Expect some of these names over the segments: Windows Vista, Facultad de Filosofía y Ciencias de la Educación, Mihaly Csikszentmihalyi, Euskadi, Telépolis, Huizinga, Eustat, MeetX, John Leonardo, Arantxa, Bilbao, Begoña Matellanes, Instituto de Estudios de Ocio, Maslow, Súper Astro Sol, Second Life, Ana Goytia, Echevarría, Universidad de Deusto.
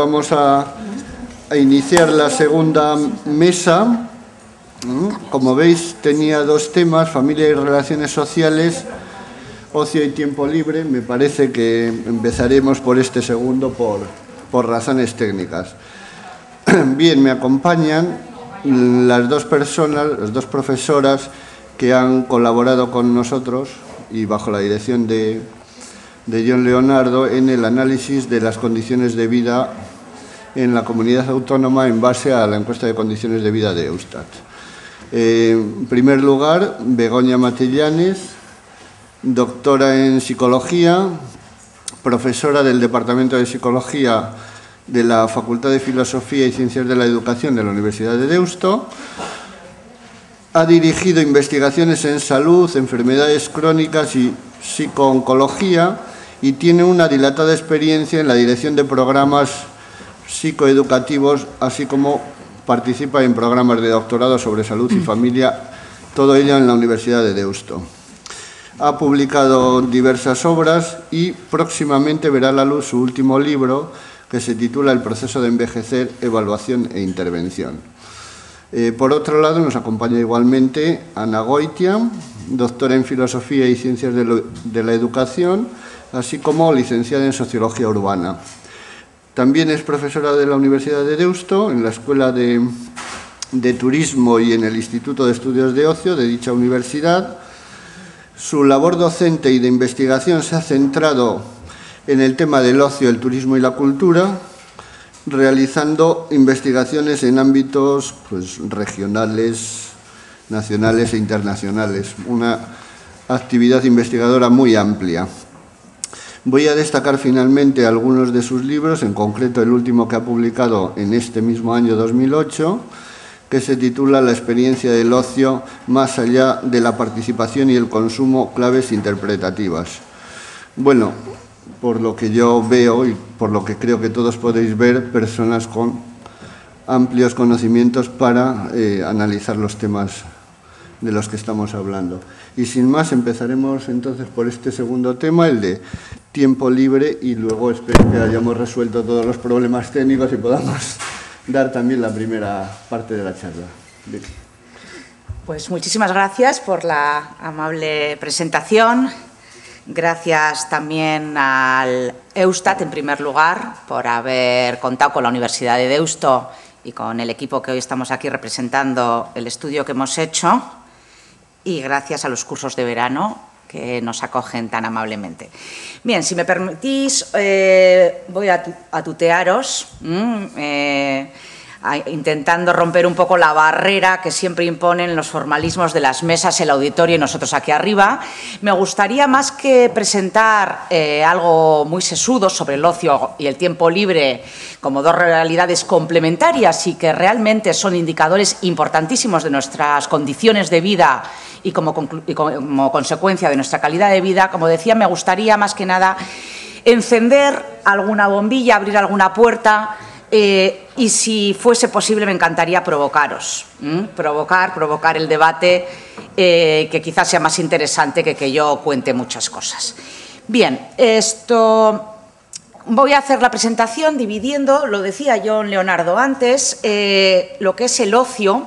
Vamos a iniciar la segunda mesa. Como veis, tenía dos temas: familia y relaciones sociales, ocio y tiempo libre. Me parece que empezaremos por este segundo por razones técnicas. Bien, me acompañan las dos personas, las dos profesoras que han colaborado con nosotros y bajo la dirección de John Leonardo en el análisis de las condiciones de vida en la comunidad autónoma en base a la encuesta de condiciones de vida de Eustat. En primer lugar, Begoña Matellanes, doctora en psicología, profesora del Departamento de Psicología de la Facultad de Filosofía y Ciencias de la Educación de la Universidad de Deusto. Ha dirigido investigaciones en salud, enfermedades crónicas y psicooncología y tiene una dilatada experiencia en la dirección de programas psicoeducativos, así como participa en programas de doctorado sobre salud y familia, todo ello en la Universidad de Deusto. Ha publicado diversas obras y próximamente verá a la luz su último libro, que se titula El proceso de envejecer, evaluación e intervención. Por otro lado, nos acompaña igualmente Ana Goytia, doctora en Filosofía y Ciencias de la Educación, así como licenciada en Sociología Urbana. También es profesora de la Universidad de Deusto, en la Escuela de Turismo y en el Instituto de Estudios de Ocio de dicha universidad. Su labor docente y de investigación se ha centrado en el tema del ocio, el turismo y la cultura, realizando investigaciones en ámbitos regionales, nacionales e internacionales. Una actividad investigadora muy amplia. Voy a destacar finalmente algunos de sus libros, en concreto el último que ha publicado en este mismo año 2008, que se titula La experiencia del ocio más allá de la participación y el consumo, claves interpretativas. Bueno, por lo que yo veo y por lo que creo que todos podéis ver, personas con amplios conocimientos para analizar los temas de los que estamos hablando. Y sin más, empezaremos entonces por este segundo tema, el de tiempo libre, y luego espero que hayamos resuelto todos los problemas técnicos y podamos dar también la primera parte de la charla. Bien. Pues muchísimas gracias por la amable presentación. Gracias también al Eustat, en primer lugar, por haber contado con la Universidad de Deusto y con el equipo que hoy estamos aquí representando el estudio que hemos hecho, y gracias a los cursos de verano que nos acogen tan amablemente. Bien, si me permitís, voy a tutearos, intentando romper un poco la barrera que siempre imponen los formalismos de las mesas, el auditorio y nosotros aquí arriba. Me gustaría, más que presentar algo muy sesudo sobre el ocio y el tiempo libre como dos realidades complementarias y que realmente son indicadores importantísimos de nuestras condiciones de vida y como consecuencia de nuestra calidad de vida, como decía, me gustaría más que nada encender alguna bombilla, abrir alguna puerta. Y si fuese posible, me encantaría provocaros, provocar el debate, que quizás sea más interesante que yo cuente muchas cosas. Bien, voy a hacer la presentación dividiendo, lo decía John Leonardo antes, lo que es el ocio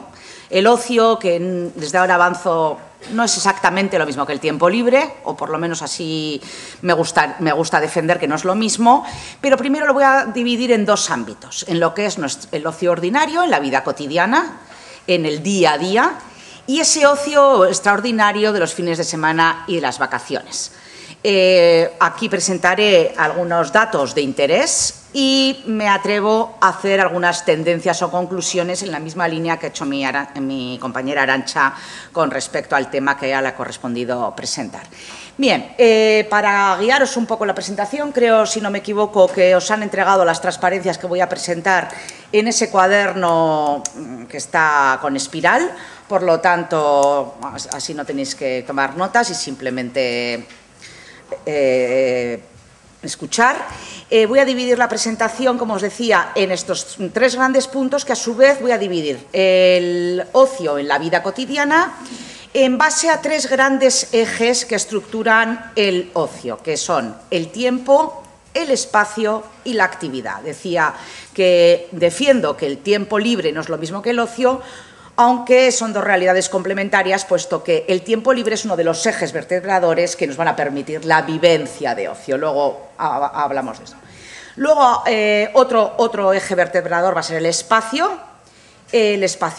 que desde ahora avanzo. No es exactamente lo mismo que el tiempo libre, o por lo menos así me gusta defender que no es lo mismo, pero primero lo voy a dividir en dos ámbitos, en lo que es el ocio ordinario, en la vida cotidiana, en el día a día, y ese ocio extraordinario de los fines de semana y de las vacaciones. Aquí presentaré algunos datos de interés y me atrevo a hacer algunas tendencias o conclusiones en la misma línea que ha hecho mi compañera Arantxa con respecto al tema que a la ha correspondido presentar. Bien, para guiaros un poco la presentación, creo, si no me equivoco, que os han entregado las transparencias que voy a presentar en ese cuaderno que está con espiral, por lo tanto, así no tenéis que tomar notas y simplemente escuchar. Voy a dividir la presentación, como os decía, en estos tres grandes puntos que a su vez voy a dividir el ocio en la vida cotidiana en base a tres grandes ejes que estructuran el ocio, que son el tiempo, el espacio y la actividad. Decía que defiendo que el tiempo libre no es lo mismo que el ocio, aunque son dos realidades complementarias, puesto que el tiempo libre es uno de los ejes vertebradores que nos van a permitir la vivencia de ocio. Luego hablamos de eso. Luego, otro eje vertebrador va a ser el espacio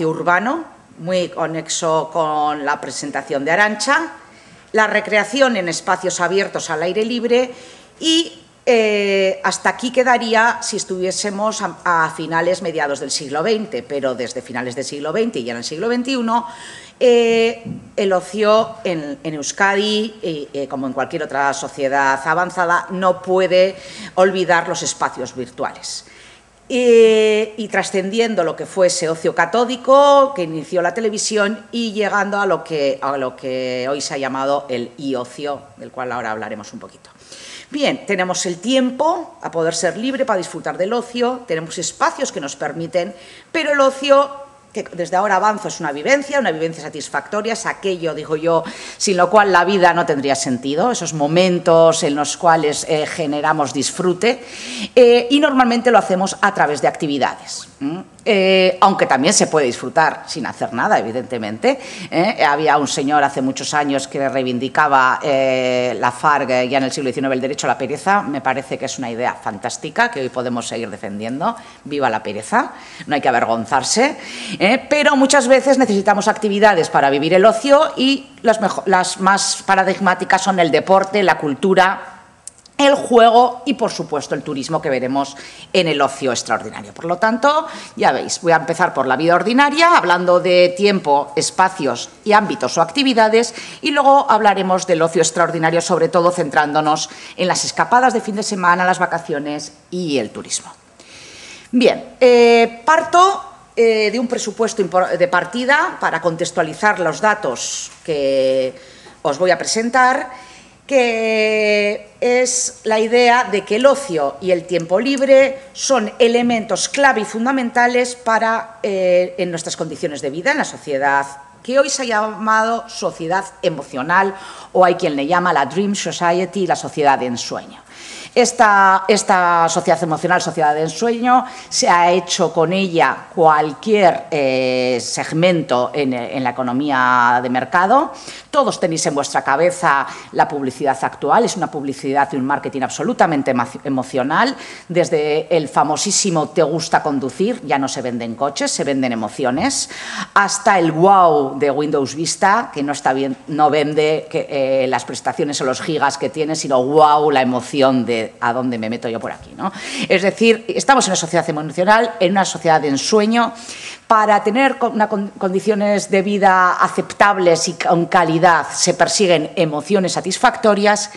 urbano, muy conexo con la presentación de Arantxa, la recreación en espacios abiertos al aire libre y hasta aquí quedaría si estuviésemos a finales, mediados del siglo XX, pero desde finales del siglo XX y ya en el siglo XXI, el ocio en Euskadi, como en cualquier otra sociedad avanzada, no puede olvidar los espacios virtuales. Y trascendiendo lo que fue ese ocio catódico que inició la televisión y llegando a lo que hoy se ha llamado el e-ocio, del cual ahora hablaremos un poquito. Bien, tenemos el tiempo a poder ser libre para disfrutar del ocio, tenemos espacios que nos permiten, pero el ocio, que desde ahora avanzo, es una vivencia satisfactoria, es aquello, digo yo, sin lo cual la vida no tendría sentido, esos momentos en los cuales generamos disfrute y normalmente lo hacemos a través de actividades. Aunque también se puede disfrutar sin hacer nada, evidentemente. Había un señor hace muchos años que reivindicaba la FARC ya en el siglo XIX, el derecho a la pereza. Me parece que es una idea fantástica que hoy podemos seguir defendiendo. Viva la pereza, no hay que avergonzarse. Pero muchas veces necesitamos actividades para vivir el ocio y las más paradigmáticas son el deporte, la cultura, el juego y, por supuesto, el turismo que veremos en el ocio extraordinario. Por lo tanto, ya veis, voy a empezar por la vida ordinaria, hablando de tiempo, espacios y ámbitos o actividades, y luego hablaremos del ocio extraordinario, sobre todo centrándonos en las escapadas de fin de semana, las vacaciones y el turismo. Bien, parto de un presupuesto de partida para contextualizar los datos que os voy a presentar, que es la idea de que el ocio y el tiempo libre son elementos clave y fundamentales para en nuestras condiciones de vida, en la sociedad que hoy se ha llamado sociedad emocional, o hay quien le llama la Dream Society, la sociedad de ensueño. Esta sociedad emocional, sociedad de ensueño, se ha hecho con ella cualquier segmento en la economía de mercado. Todos tenéis en vuestra cabeza la publicidad actual, es una publicidad y un marketing absolutamente emocional. Desde el famosísimo "te gusta conducir", ya no se venden coches, se venden emociones, hasta el "wow" de Windows Vista, que no está bien, no vende las prestaciones o los gigas que tiene, sino "wow", la emoción de a dónde me meto yo por aquí, ¿no? Es decir, estamos en una sociedad emocional, en una sociedad de ensueño. Para tener condiciones de vida aceptables y con calidad se persiguen emociones satisfactorias,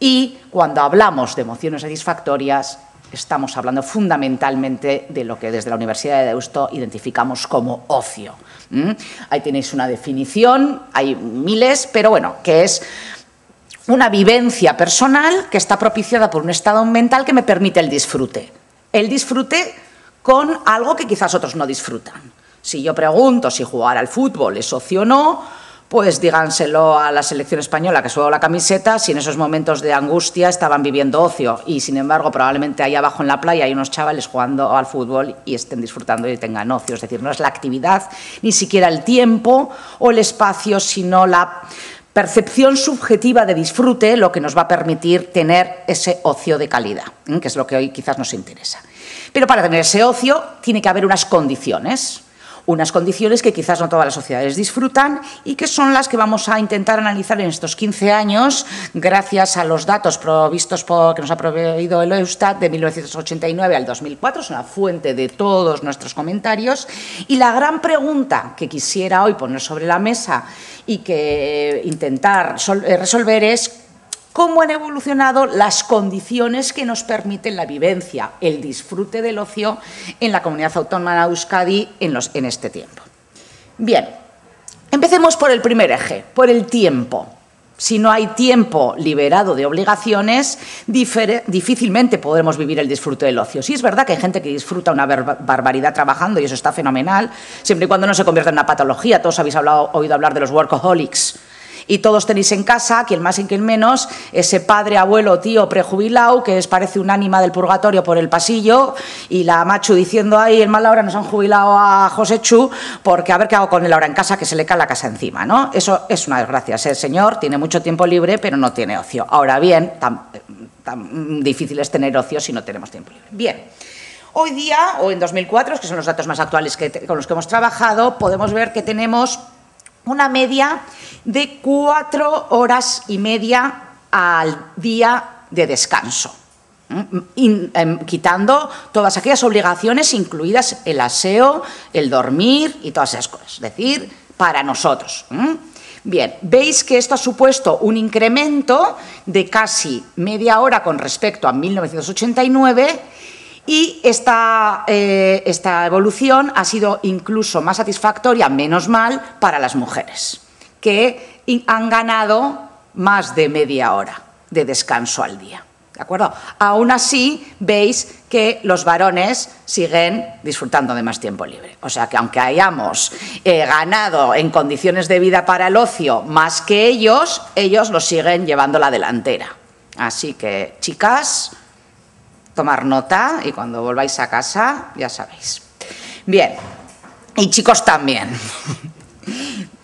y cuando hablamos de emociones satisfactorias estamos hablando fundamentalmente de lo que desde la Universidad de Deusto identificamos como ocio. Ahí tenéis una definición, hay miles, pero bueno, que es una vivencia personal que está propiciada por un estado mental que me permite el disfrute. El disfrute con algo que quizás otros no disfrutan. Si yo pregunto si jugar al fútbol es ocio o no, pues díganselo a la selección española que subo la camiseta si en esos momentos de angustia estaban viviendo ocio, y sin embargo probablemente ahí abajo en la playa hay unos chavales jugando al fútbol y estén disfrutando y tengan ocio. Es decir, no es la actividad, ni siquiera el tiempo o el espacio, sino la percepción subjetiva de disfrute lo que nos va a permitir tener ese ocio de calidad, que es lo que hoy quizás nos interesa. Pero para tener ese ocio tiene que haber unas condiciones que quizás no todas las sociedades disfrutan y que son las que vamos a intentar analizar en estos 15 años, gracias a los datos provistos que nos ha proveído el Eustat de 1989 al 2004, es una fuente de todos nuestros comentarios, y la gran pregunta que quisiera hoy poner sobre la mesa y que intentar resolver es: ¿cómo han evolucionado las condiciones que nos permiten la vivencia, el disfrute del ocio en la comunidad autónoma de Euskadi en este tiempo? Bien, empecemos por el primer eje, por el tiempo. Si no hay tiempo liberado de obligaciones, difícilmente podremos vivir el disfrute del ocio. Sí, es verdad que hay gente que disfruta una barbaridad trabajando y eso está fenomenal, siempre y cuando no se convierta en una patología. Todos habéis oído hablar de los workaholics. y todos tenéis en casa, quien más y quien menos, ese padre, abuelo, tío prejubilado que parece un ánima del purgatorio por el pasillo y la machu diciendo, ay, en mala hora nos han jubilado a José Chu porque a ver qué hago con él ahora en casa, que se le cae la casa encima, ¿no? Eso es una desgracia. El señor tiene mucho tiempo libre pero no tiene ocio. Ahora bien, tan difícil es tener ocio si no tenemos tiempo libre. Bien. Hoy día, o en 2004, que son los datos más actuales con los que hemos trabajado, podemos ver que tenemos una media de 4,5 horas al día de descanso, quitando todas aquellas obligaciones incluidas el aseo, el dormir y todas esas cosas, es decir, para nosotros. Bien, veis que esto ha supuesto un incremento de casi media hora con respecto a 1989. Y esta evolución ha sido incluso más satisfactoria, menos mal, para las mujeres, que han ganado más de media hora de descanso al día. ¿De acuerdo? Aún así, veis que los varones siguen disfrutando de más tiempo libre. O sea, que aunque hayamos ganado en condiciones de vida para el ocio más que ellos, ellos lo siguen llevando la delantera. Así que, chicas, tomar nota y cuando volváis a casa, ya sabéis. Bien, y chicos también.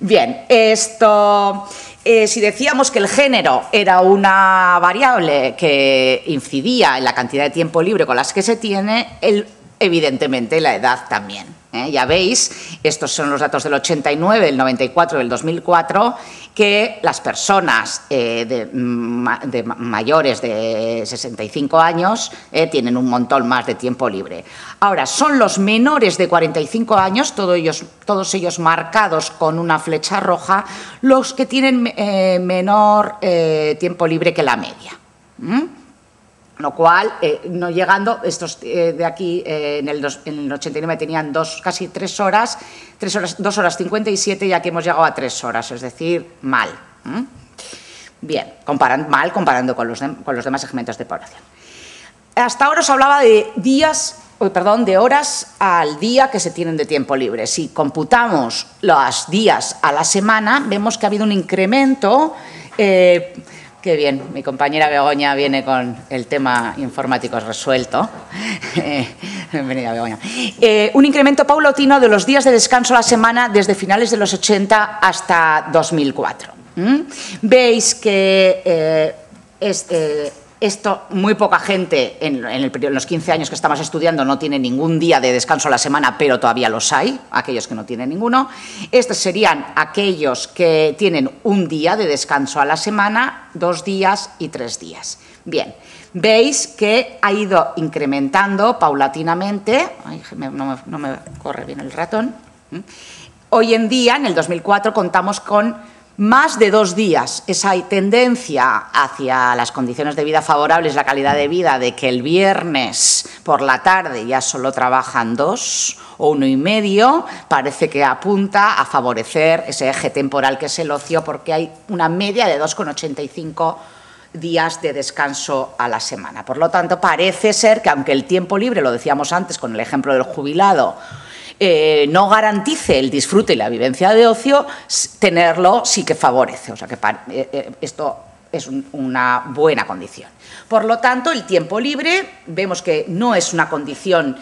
Bien, esto, si decíamos que el género era una variable que incidía en la cantidad de tiempo libre con las que se tiene, evidentemente la edad también. Ya veis, estos son los datos del 89, del 94, del 2004, que las personas mayores de 65 años tienen un montón más de tiempo libre. Ahora, son los menores de 45 años, todos ellos marcados con una flecha roja, los que tienen menor tiempo libre que la media. Lo cual, no llegando, estos de aquí en el 89 tenían casi 2 horas 57 y aquí hemos llegado a 3 horas, es decir, mal. Bien, comparando con los demás segmentos de población. Hasta ahora os hablaba de horas al día que se tienen de tiempo libre. Si computamos los días a la semana, vemos que ha habido un incremento. Qué bien, mi compañera Begoña viene con el tema informático resuelto. Bienvenida, Begoña. Un incremento paulatino de los días de descanso a la semana desde finales de los 80 hasta 2004. Veis que esto muy poca gente en los 15 años que estamos estudiando no tiene ningún día de descanso a la semana, pero todavía los hay, aquellos que no tienen ninguno. Estos serían aquellos que tienen un día de descanso a la semana, 2 días y 3 días. Bien, veis que ha ido incrementando paulatinamente. Ay, no me corre bien el ratón. Hoy en día, en el 2004, contamos con más de 2 días. Esa tendencia hacia las condiciones de vida favorables, la calidad de vida, de que el viernes por la tarde ya solo trabajan 2 o 1,5, parece que apunta a favorecer ese eje temporal que es el ocio, porque hay una media de 2,85 días de descanso a la semana. Por lo tanto, parece ser que aunque el tiempo libre, lo decíamos antes con el ejemplo del jubilado, no garantice el disfrute y la vivencia de ocio, tenerlo sí que favorece. O sea que esto es una buena condición. Por lo tanto, el tiempo libre vemos que no es una condición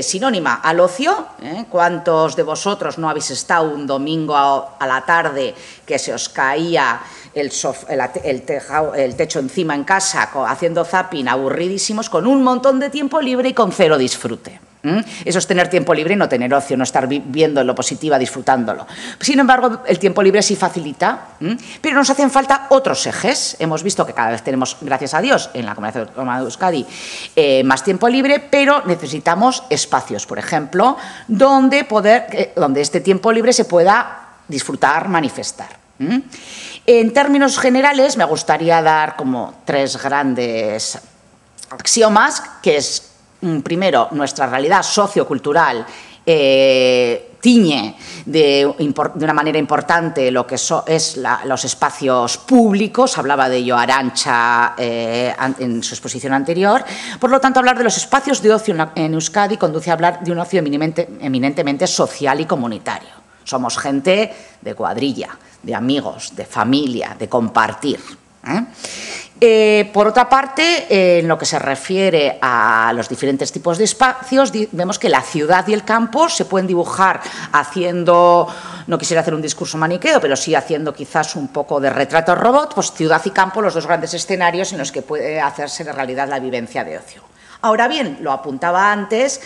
sinónima al ocio. ¿Cuántos de vosotros no habéis estado un domingo a la tarde que se os caía el techo encima en casa haciendo zapping, aburridísimos, con un montón de tiempo libre y con cero disfrute? Eso es tener tiempo libre y no tener ocio, no estar viendo lo positivo, disfrutándolo. Sin embargo, el tiempo libre sí facilita, pero nos hacen falta otros ejes. Hemos visto que cada vez tenemos, gracias a Dios, en la Comunidad Autónoma de Euskadi, más tiempo libre, pero necesitamos espacios, por ejemplo, donde este tiempo libre se pueda disfrutar, manifestar. En términos generales, me gustaría dar como 3 grandes axiomas, que es: primero, nuestra realidad sociocultural tiñe de una manera importante lo que los espacios públicos. Hablaba de ello Arantxa en su exposición anterior. Por lo tanto, hablar de los espacios de ocio en Euskadi conduce a hablar de un ocio eminentemente social y comunitario. Somos gente de cuadrilla, de amigos, de familia, de compartir. Por otra parte, en lo que se refiere a los diferentes tipos de espacios, vemos que la ciudad y el campo se pueden dibujar haciendo, no quisiera hacer un discurso maniqueo, pero sí haciendo quizás un poco de retrato robot, pues ciudad y campo, los dos grandes escenarios en los que puede hacerse de realidad la vivencia de ocio. Ahora bien, lo apuntaba antes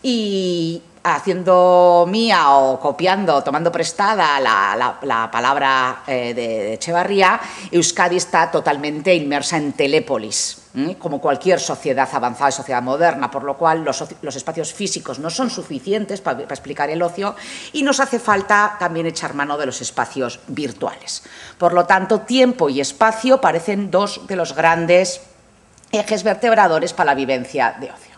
y haciendo mía o copiando, tomando prestada la palabra de Echevarría, Euskadi está totalmente inmersa en telépolis, como cualquier sociedad avanzada y sociedad moderna, por lo cual los espacios físicos no son suficientes para explicar el ocio y nos hace falta también echar mano de los espacios virtuales. Por lo tanto, tiempo y espacio parecen dos de los grandes ejes vertebradores para la vivencia de ocio.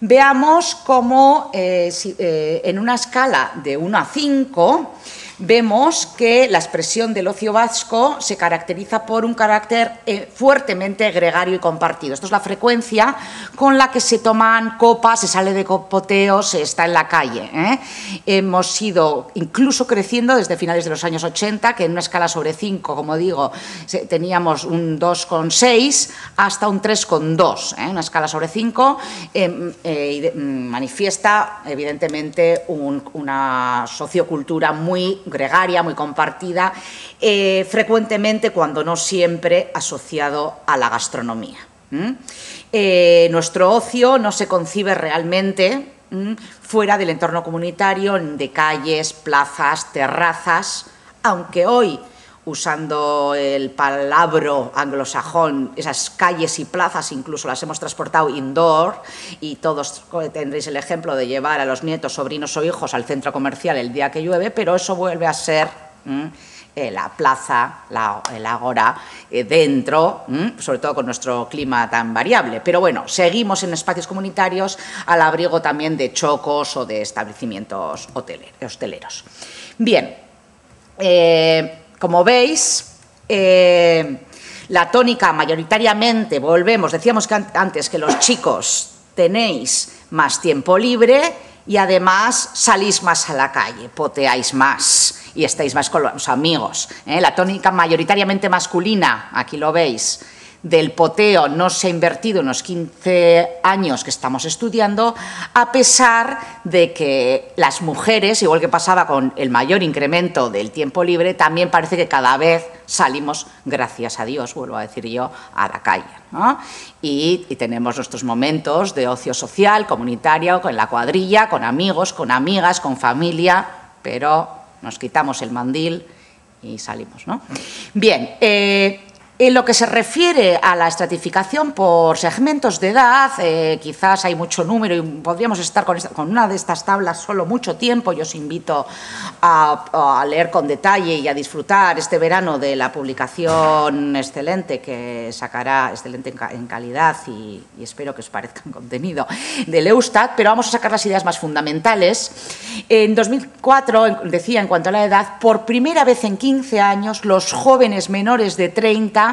Veamos cómo en una escala de 1 a 5 vemos que la expresión del ocio vasco se caracteriza por un carácter fuertemente gregario y compartido. Esto es la frecuencia con la que se toman copas, se sale de copoteos, se está en la calle. Hemos ido incluso creciendo desde finales de los años 80, que en una escala sobre 5, como digo, teníamos un 2,6 hasta un 3,2. Una escala sobre 5 manifiesta, evidentemente, una sociocultura muy gregaria, muy compartida, frecuentemente, cuando no siempre, asociado a la gastronomía. Nuestro ocio no se concibe realmente fuera del entorno comunitario, de calles, plazas, terrazas, aunque hoy, usando el palabra anglosajón, esas calles y plazas incluso las hemos transportado indoor y todos tendréis el ejemplo de llevar a los nietos, sobrinos o hijos al centro comercial el día que llueve, pero eso vuelve a ser la plaza, el ágora dentro, sobre todo con nuestro clima tan variable. Pero bueno, seguimos en espacios comunitarios al abrigo también de chocos o de establecimientos hosteleros. Bien, como veis, la tónica mayoritariamente, volvemos, decíamos que antes que los chicos tenéis más tiempo libre y además salís más a la calle, poteáis más y estáis más con los amigos. La tónica mayoritariamente masculina, aquí lo veis, del poteo no se ha invertido en los 15 años que estamos estudiando, a pesar de que las mujeres, igual que pasaba con el mayor incremento del tiempo libre, también parece que cada vez salimos, gracias a Dios, vuelvo a decir yo, a la calle, ¿no? Y tenemos nuestros momentos de ocio social, comunitario, con la cuadrilla, con amigos, con amigas, con familia, pero nos quitamos el mandil y salimos, ¿no? Bien, en lo que se refiere a la estratificación por segmentos de edad, quizás hay mucho número y podríamos estar con una de estas tablas solo mucho tiempo. Yo os invito a leer con detalle y a disfrutar este verano de la publicación excelente que sacará, excelente en calidad y espero que os parezca un contenido, del Eustat, pero vamos a sacar las ideas más fundamentales. En 2004, decía, en cuanto a la edad, por primera vez en 15 años, los jóvenes menores de 30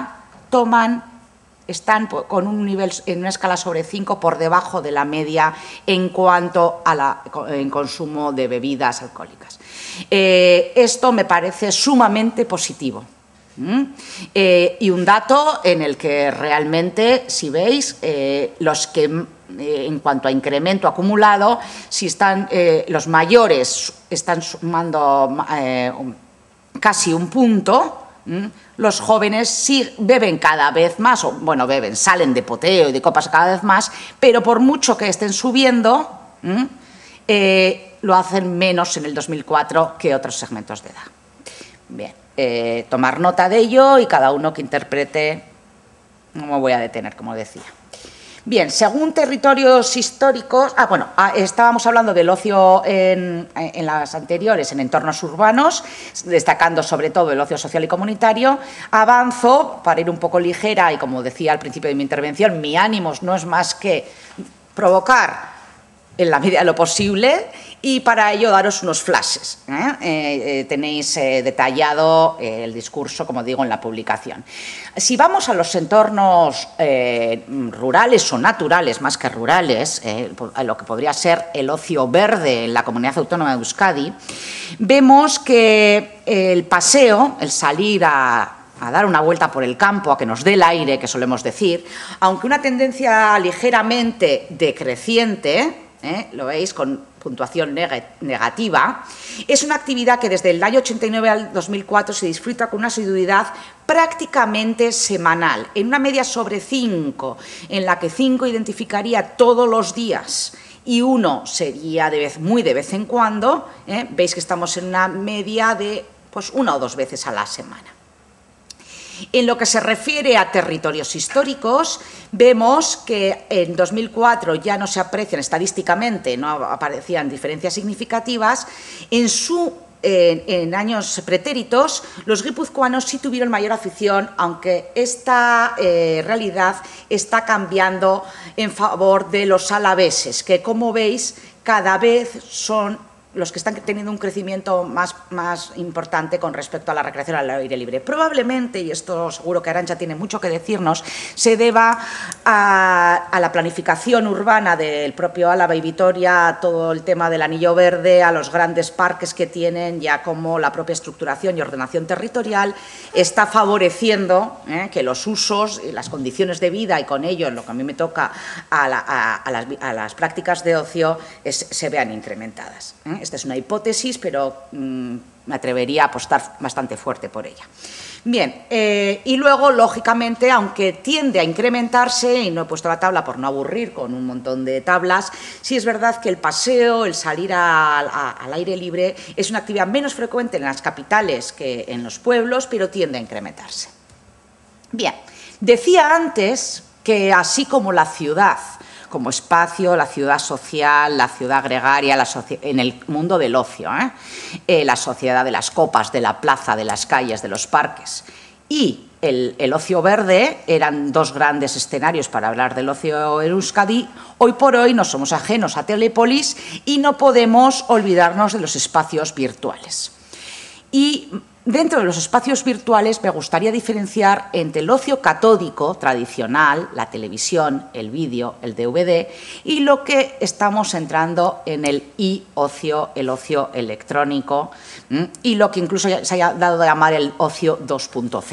están con un nivel en una escala sobre 5 por debajo de la media en cuanto al consumo de bebidas alcohólicas. Esto me parece sumamente positivo. Y un dato en el que realmente, si veis, los que en cuanto a incremento acumulado, si están los mayores están sumando casi un punto. Los jóvenes sí beben cada vez más, o bueno, beben, salen de poteo y de copas cada vez más, pero por mucho que estén subiendo, lo hacen menos en el 2004 que otros segmentos de edad. Bien, tomar nota de ello y cada uno que interprete, no me voy a detener, como decía. Bien, según territorios históricos, estábamos hablando del ocio en las anteriores, en entornos urbanos, destacando sobre todo el ocio social y comunitario. Avanzo, para ir un poco ligera, y como decía al principio de mi intervención, mi ánimo no es más que provocar en la medida de lo posible, y para ello daros unos flashes. Tenéis detallado el discurso, como digo, en la publicación. Si vamos a los entornos rurales o naturales, más que rurales, a lo que podría ser el ocio verde en la Comunidad Autónoma de Euskadi, vemos que el paseo, el salir a dar una vuelta por el campo, a que nos dé el aire, que solemos decir, aunque una tendencia ligeramente decreciente, lo veis con puntuación negativa, es una actividad que desde el año 89 al 2004 se disfruta con una asiduidad prácticamente semanal, en una media sobre 5, en la que 5 identificaría todos los días y 1 sería muy de vez en cuando. Veis que estamos en una media de pues, 1 o 2 veces a la semana. En lo que se refiere a territorios históricos, vemos que en 2004 ya no se aprecian estadísticamente, no aparecían diferencias significativas. En años pretéritos, los guipuzcoanos sí tuvieron mayor afición, aunque esta realidad está cambiando en favor de los alaveses, que, como veis, cada vez son los que están teniendo un crecimiento más importante con respecto a la recreación al aire libre. Probablemente, y esto seguro que Arantxa tiene mucho que decirnos, se deba a la planificación urbana del propio Álava y Vitoria, a todo el tema del anillo verde, a los grandes parques que tienen, ya como la propia estructuración y ordenación territorial está favoreciendo que los usos y las condiciones de vida, y con ello, en lo que a mí me toca, a las prácticas de ocio, se vean incrementadas. Esta es una hipótesis, pero me atrevería a apostar bastante fuerte por ella. Bien, y luego, lógicamente, aunque tiende a incrementarse, y no he puesto la tabla por no aburrir con un montón de tablas, sí es verdad que el paseo, el salir al aire libre, es una actividad menos frecuente en las capitales que en los pueblos, pero tiende a incrementarse. Bien, decía antes que así como la ciudad como espacio, la ciudad social, la ciudad gregaria, en el mundo del ocio, la sociedad de las copas, de la plaza, de las calles, de los parques. Y el ocio verde eran dos grandes escenarios para hablar del ocio en Euskadi. Hoy por hoy no somos ajenos a Telépolis y no podemos olvidarnos de los espacios virtuales. Y dentro de los espacios virtuales me gustaría diferenciar entre el ocio catódico tradicional, la televisión, el vídeo, el DVD, y lo que estamos entrando en el e-ocio, el ocio electrónico, y lo que incluso se haya dado a llamar el ocio 2.0.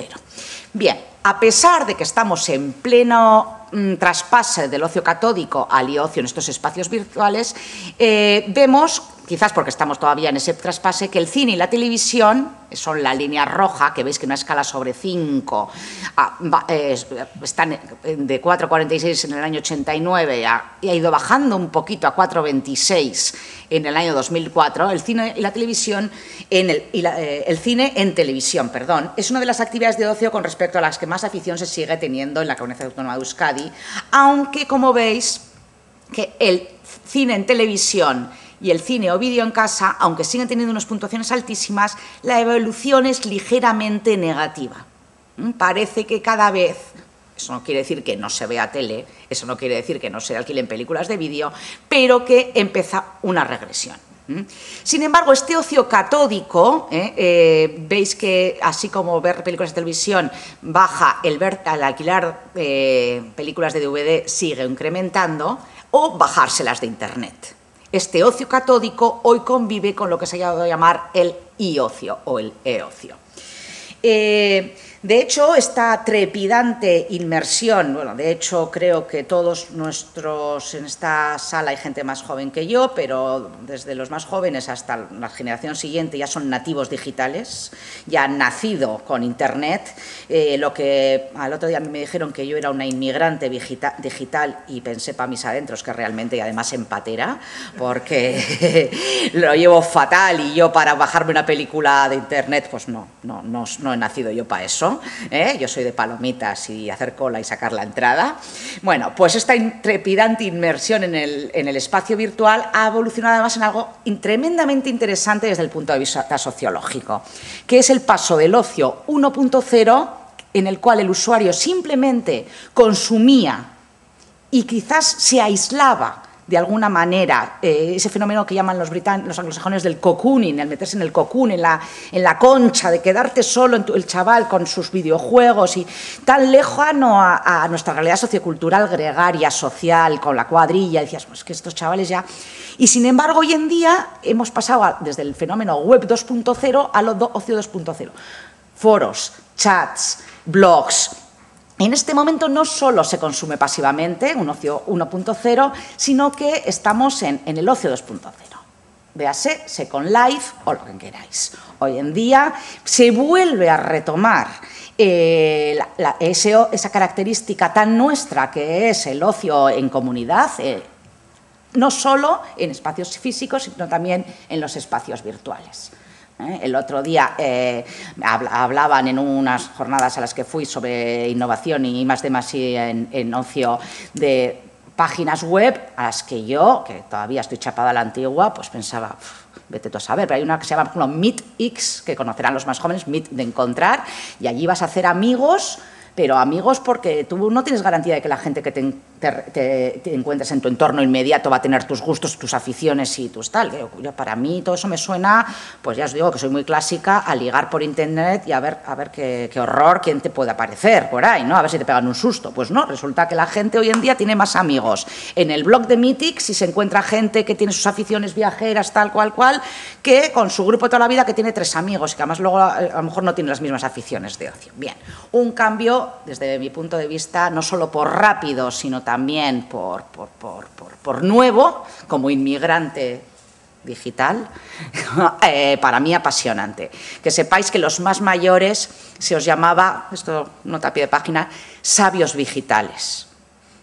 Bien, a pesar de que estamos en pleno traspase del ocio catódico al e-ocio en estos espacios virtuales, vemos, quizás porque estamos todavía en ese traspase, que el cine y la televisión son la línea roja, que veis que en una escala sobre 5, están de 4,46 en el año 89, y ha ido bajando un poquito a 4,26 en el año 2004, el cine y la televisión, el cine en televisión, perdón, es una de las actividades de ocio con respecto a las que más afición se sigue teniendo en la Comunidad Autónoma de Euskadi, aunque, como veis, que el cine en televisión y el cine o vídeo en casa, aunque siguen teniendo unas puntuaciones altísimas, la evolución es ligeramente negativa. Parece que cada vez, eso no quiere decir que no se vea tele, eso no quiere decir que no se alquilen películas de vídeo, pero que empieza una regresión. Sin embargo, este ocio catódico, veis que así como ver películas de televisión baja, al alquilar películas de DVD sigue incrementando, o bajárselas de internet. Este ocio catódico hoy convive con lo que se ha llegado a llamar el e-ocio o el e-ocio. De hecho, esta trepidante inmersión, bueno, de hecho creo que todos nuestros, en esta sala hay gente más joven que yo, pero desde los más jóvenes hasta la generación siguiente ya son nativos digitales, ya han nacido con internet, lo que al otro día me dijeron que yo era una inmigrante digital y pensé para mis adentros que realmente, y además empatera, porque lo llevo fatal, y yo para bajarme una película de internet, pues no he nacido yo para eso. Yo soy de palomitas y hacer cola y sacar la entrada. Bueno, pues esta intrepidante inmersión en el espacio virtual ha evolucionado además en algo tremendamente interesante desde el punto de vista sociológico, que es el paso del ocio 1.0, en el cual el usuario simplemente consumía y quizás se aislaba de alguna manera, ese fenómeno que llaman los anglosajones del cocooning, el meterse en el cocoon, en la concha, de quedarte solo el chaval con sus videojuegos y tan lejano a nuestra realidad sociocultural gregaria, social, con la cuadrilla, decías, pues que estos chavales ya... Y sin embargo, hoy en día hemos pasado desde el fenómeno web 2.0 a lo ocio 2.0. Foros, chats, blogs... En este momento no solo se consume pasivamente un ocio 1.0, sino que estamos en el ocio 2.0. Véase Second Life o lo que queráis. Hoy en día se vuelve a retomar esa característica tan nuestra que es el ocio en comunidad, no solo en espacios físicos, sino también en los espacios virtuales. El otro día hablaban en unas jornadas a las que fui sobre innovación y I+D+I en ocio de páginas web a las que yo, que todavía estoy chapada a la antigua, pues pensaba, vete tú a saber, pero hay una que se llama, por ejemplo, MeetX, que conocerán los más jóvenes, Meet de encontrar, y allí vas a hacer amigos, pero amigos porque tú no tienes garantía de que la gente que te encuentres en tu entorno inmediato va a tener tus gustos, tus aficiones y tus tal. Yo, para mí todo eso me suena, pues ya os digo que soy muy clásica, a ligar por internet y a ver qué horror, quién te puede aparecer por ahí, ¿no? A ver si te pegan un susto. Pues no, resulta que la gente hoy en día tiene más amigos. En el blog de MeetX, si se encuentra gente que tiene sus aficiones viajeras, tal cual, que con su grupo de toda la vida que tiene 3 amigos y que además luego a lo mejor no tiene las mismas aficiones de ocio. Bien, un cambio desde mi punto de vista, no solo por rápido, sino también por nuevo, como inmigrante digital, para mí apasionante. Que sepáis que los más mayores se os llamaba, esto nota a pie de página, sabios digitales,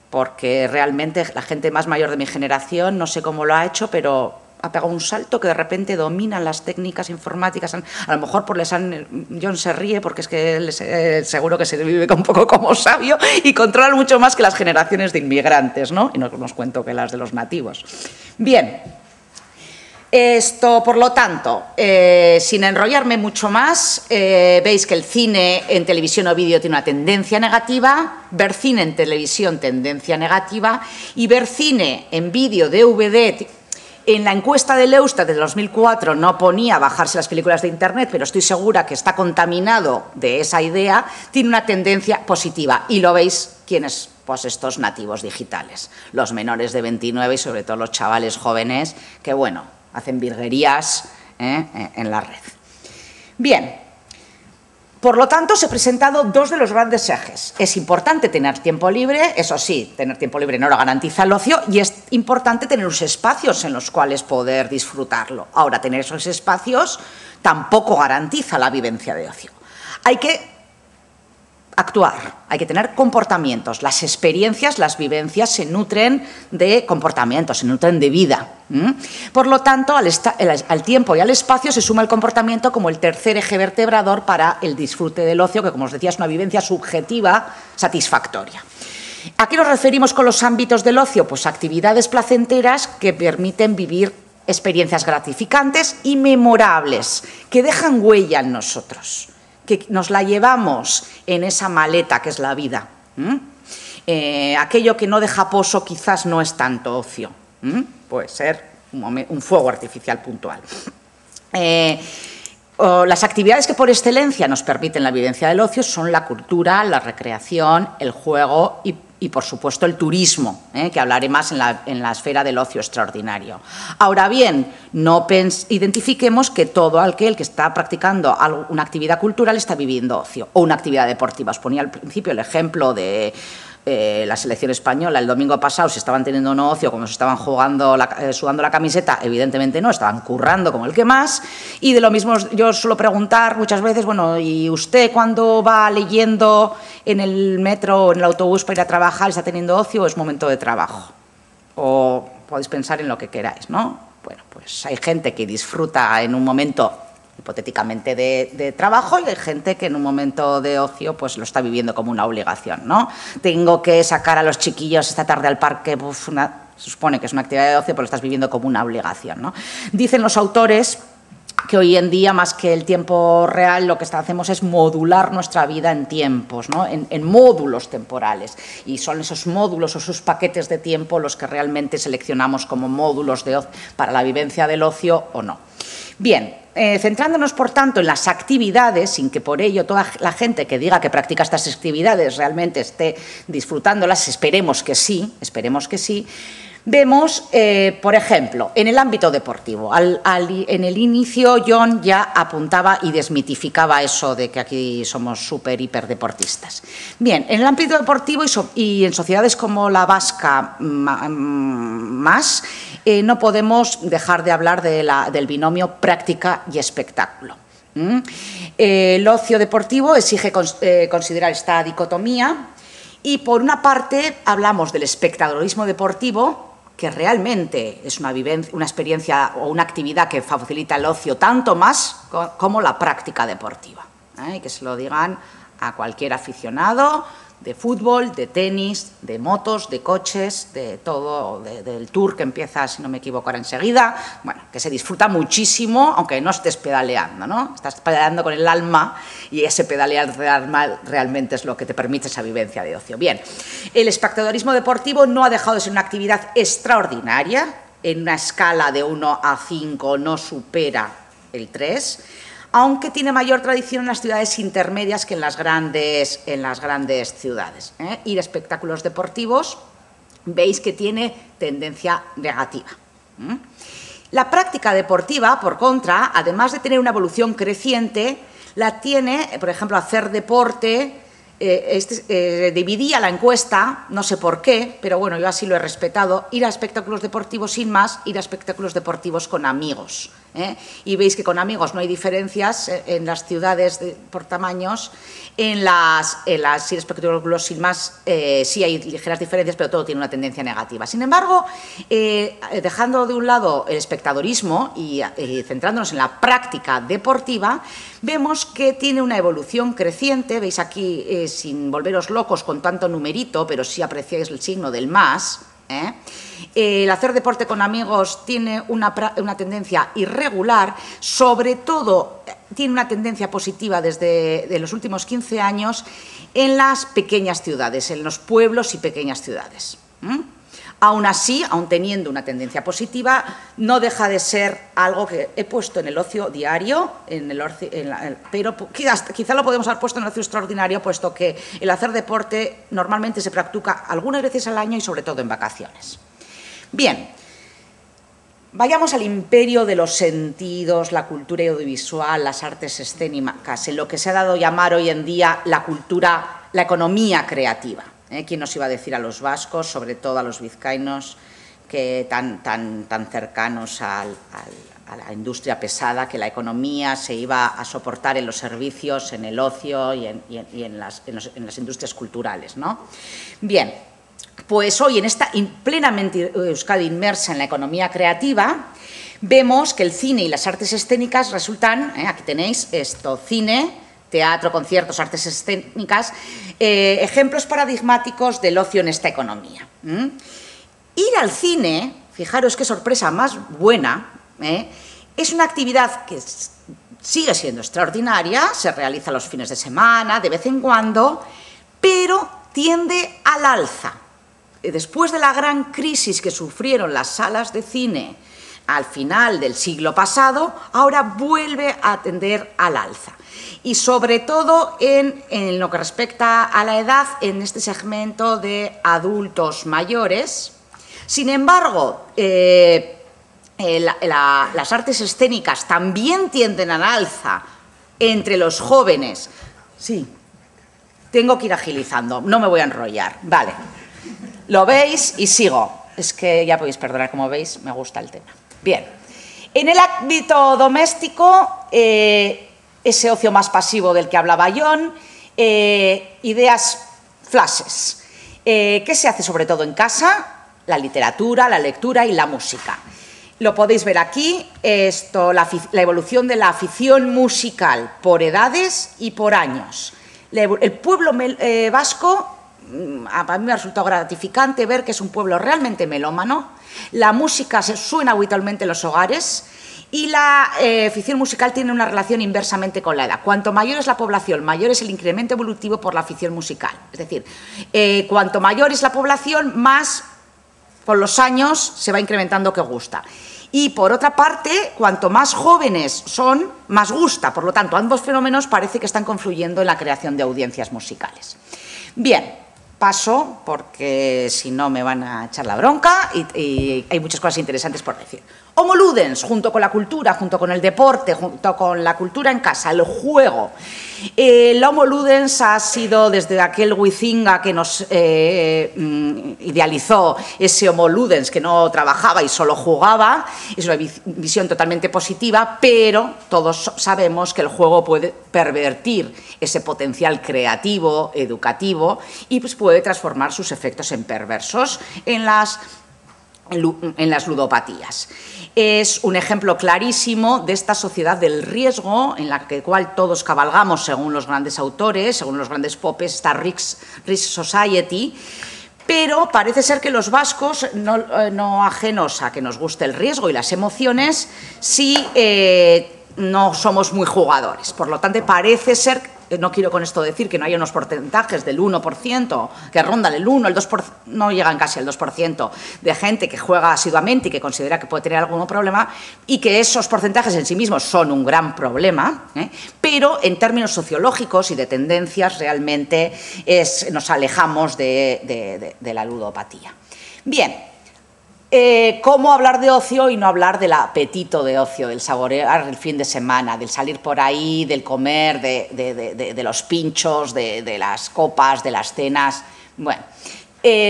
porque realmente la gente más mayor de mi generación, no sé cómo lo ha hecho, pero... ha pegado un salto que de repente dominan las técnicas informáticas. A lo mejor John se ríe porque es que seguro que se vive un poco como sabio y controlan mucho más que las generaciones de inmigrantes, ¿no? Y no os cuento que las de los nativos. Bien, esto, por lo tanto, sin enrollarme mucho más, veis que el cine en televisión o vídeo tiene una tendencia negativa, ver cine en televisión tendencia negativa y ver cine en vídeo DVD. En la encuesta del Eustat de 2004 no ponía bajarse las películas de Internet, pero estoy segura que está contaminado de esa idea, tiene una tendencia positiva. Y lo veis, ¿quiénes? Pues estos nativos digitales, los menores de 29 y sobre todo los chavales jóvenes que, bueno, hacen virguerías en la red. Bien. Por lo tanto, os he presentado 2 de los grandes ejes. Es importante tener tiempo libre, eso sí, tener tiempo libre no lo garantiza el ocio, y es importante tener unos espacios en los cuales poder disfrutarlo. Ahora, tener esos espacios tampoco garantiza la vivencia de ocio. Hay que actuar, hay que tener comportamientos. Las experiencias, las vivencias se nutren de comportamientos, se nutren de vida. Por lo tanto, al tiempo y al espacio se suma el comportamiento como el tercer eje vertebrador para el disfrute del ocio, que, como os decía, es una vivencia subjetiva satisfactoria. ¿A qué nos referimos con los ámbitos del ocio? Pues actividades placenteras que permiten vivir experiencias gratificantes y memorables, que dejan huella en nosotros, que nos la llevamos en esa maleta que es la vida. Aquello que no deja pozo quizás no es tanto ocio. Puede ser un fuego artificial puntual. Las actividades que por excelencia nos permiten la vivencia del ocio son la cultura, la recreación, el juego y por supuesto, el turismo, que hablaré más en la esfera del ocio extraordinario. Ahora bien, no identifiquemos que todo aquel que está practicando una actividad cultural está viviendo ocio o una actividad deportiva. Os ponía al principio el ejemplo de... la selección española el domingo pasado, si estaban teniendo no ocio, como si estaban jugando sudando la camiseta, evidentemente no, estaban currando como el que más. Y de lo mismo yo suelo preguntar muchas veces, bueno, ¿y usted cuando va leyendo en el metro o en el autobús para ir a trabajar, está teniendo ocio o es momento de trabajo? O podéis pensar en lo que queráis, ¿no? Bueno, pues hay gente que disfruta en un momento hipotéticamente de trabajo y hay gente que en un momento de ocio pues lo está viviendo como una obligación, ¿no? Tengo que sacar a los chiquillos esta tarde al parque, se supone que es una actividad de ocio, pero lo estás viviendo como una obligación, ¿no? Dicen los autores que hoy en día, más que el tiempo real, lo que hacemos es modular nuestra vida en tiempos, ¿no? En módulos temporales. Y son esos módulos o esos paquetes de tiempo los que realmente seleccionamos como módulos de para la vivencia del ocio o no. Bien, centrándonos, por tanto, en las actividades, sin que por ello toda la gente que diga que practica estas actividades realmente esté disfrutándolas, esperemos que sí, vemos, por ejemplo, en el ámbito deportivo. En el inicio, John ya apuntaba y desmitificaba eso de que aquí somos súper hiperdeportistas. Bien, en el ámbito deportivo y en sociedades como la vasca más, no podemos dejar de hablar de del binomio práctica y espectáculo. ¿Mm? El ocio deportivo exige considerar esta dicotomía y, por una parte, hablamos del espectadorismo deportivo, que realmente es una experiencia o una actividad que facilita el ocio tanto más como la práctica deportiva. ¿Eh? Que se lo digan a cualquier aficionado de fútbol, de tenis, de motos, de coches, de todo, del tour que empieza, si no me equivoco, ahora enseguida. Bueno, que se disfruta muchísimo, aunque no estés pedaleando, ¿no? Estás pedaleando con el alma y ese pedalear del alma realmente es lo que te permite esa vivencia de ocio. Bien, el espectadorismo deportivo no ha dejado de ser una actividad extraordinaria, en una escala de 1 a 5 no supera el 3, aunque tiene mayor tradición en las ciudades intermedias que en las grandes ciudades. ¿Eh? Y de espectáculos deportivos veis que tiene tendencia negativa. ¿Mm? La práctica deportiva, por contra, además de tener una evolución creciente, la tiene, por ejemplo, hacer deporte. Dividía la encuesta, no sé por qué, pero bueno, yo así lo he respetado, ir a espectáculos deportivos sin más, ir a espectáculos deportivos con amigos. ¿Eh? Y veis que con amigos no hay diferencias en las ciudades por tamaños, en las espectáculos sin más sí hay ligeras diferencias, pero todo tiene una tendencia negativa. Sin embargo, dejando de un lado el espectadorismo y centrándonos en la práctica deportiva, vemos que tiene una evolución creciente. Veis aquí, sin volveros locos con tanto numerito, pero sí apreciáis el signo del más, ¿eh? El hacer deporte con amigos tiene una tendencia irregular, sobre todo tiene una tendencia positiva desde los últimos 15 años en las pequeñas ciudades, en los pueblos y pequeñas ciudades. ¿Mm? Aún así, aún teniendo una tendencia positiva, no deja de ser algo que he puesto en el ocio diario, pero quizá lo podemos haber puesto en el ocio extraordinario, puesto que el hacer deporte normalmente se practica algunas veces al año y sobre todo en vacaciones. Bien, vayamos al imperio de los sentidos, la cultura audiovisual, las artes escénicas, en lo que se ha dado a llamar hoy en día la cultura, la economía creativa. ¿Quién nos iba a decir a los vascos, sobre todo a los vizcaínos, que tan cercanos a la industria pesada, que la economía se iba a soportar en los servicios, en el ocio y en las industrias culturales, ¿no? Bien, pues hoy, en esta plenamente Euskadi inmersa en la economía creativa, vemos que el cine y las artes escénicas resultan, aquí tenéis esto, cine, teatro, conciertos, artes escénicas, ejemplos paradigmáticos del ocio en esta economía. ¿Mm? Ir al cine, fijaros qué sorpresa más buena, es una actividad que sigue siendo extraordinaria, se realiza los fines de semana, de vez en cuando, pero tiende al alza. Después de la gran crisis que sufrieron las salas de cine al final del siglo pasado, ahora vuelve a tender al alza. Y sobre todo en lo que respecta a la edad, en este segmento de adultos mayores. Sin embargo, las artes escénicas también tienden al alza entre los jóvenes. Sí, tengo que ir agilizando, no me voy a enrollar. Vale, lo veis y sigo. Es que ya podéis perdonar, como veis, me gusta el tema. Bien, en el ámbito doméstico, ese ocio más pasivo del que hablaba John, ideas flashes. ¿Qué se hace sobre todo en casa? La literatura, la lectura y la música. Lo podéis ver aquí, la evolución de la afición musical por edades y por años. El pueblo vasco, a mí me ha resultado gratificante ver que es un pueblo realmente melómano. La música se suena habitualmente en los hogares Y la afición musical tiene una relación inversamente con la edad. Cuanto mayor es la población, mayor es el incremento evolutivo por la afición musical. Es decir, cuanto mayor es la población, más con los años se va incrementando que gusta. Y por otra parte, cuanto más jóvenes son, más gusta. Por lo tanto, ambos fenómenos parece que están confluyendo en la creación de audiencias musicales. Bien, paso porque si no me van a echar la bronca y hay muchas cosas interesantes por decir. Homo ludens, junto con la cultura, junto con el deporte, junto con la cultura en casa, el juego. El homo ludens ha sido desde aquel Huizinga que nos idealizó ese homo ludens que no trabajaba y solo jugaba. Es una visión totalmente positiva, pero todos sabemos que el juego puede pervertir ese potencial creativo, educativo y pues puede transformar sus efectos en perversos en las ludopatías. Es un ejemplo clarísimo de esta sociedad del riesgo en la cual todos cabalgamos, según los grandes autores, según los grandes popes, esta Risk Society, pero parece ser que los vascos, no ajenos a que nos guste el riesgo y las emociones, sí no somos muy jugadores. Por lo tanto, parece ser, no quiero con esto decir que no haya unos porcentajes del 1%, que rondan el 1, el 2%, no llegan casi al 2% de gente que juega asiduamente y que considera que puede tener algún problema, y que esos porcentajes en sí mismos son un gran problema, pero en términos sociológicos y de tendencias realmente nos alejamos de la ludopatía. Bien. ¿Cómo hablar de ocio y no hablar del apetito de ocio, del saborear el fin de semana, del salir por ahí, del comer, de los pinchos, de las copas, de las cenas? Bueno,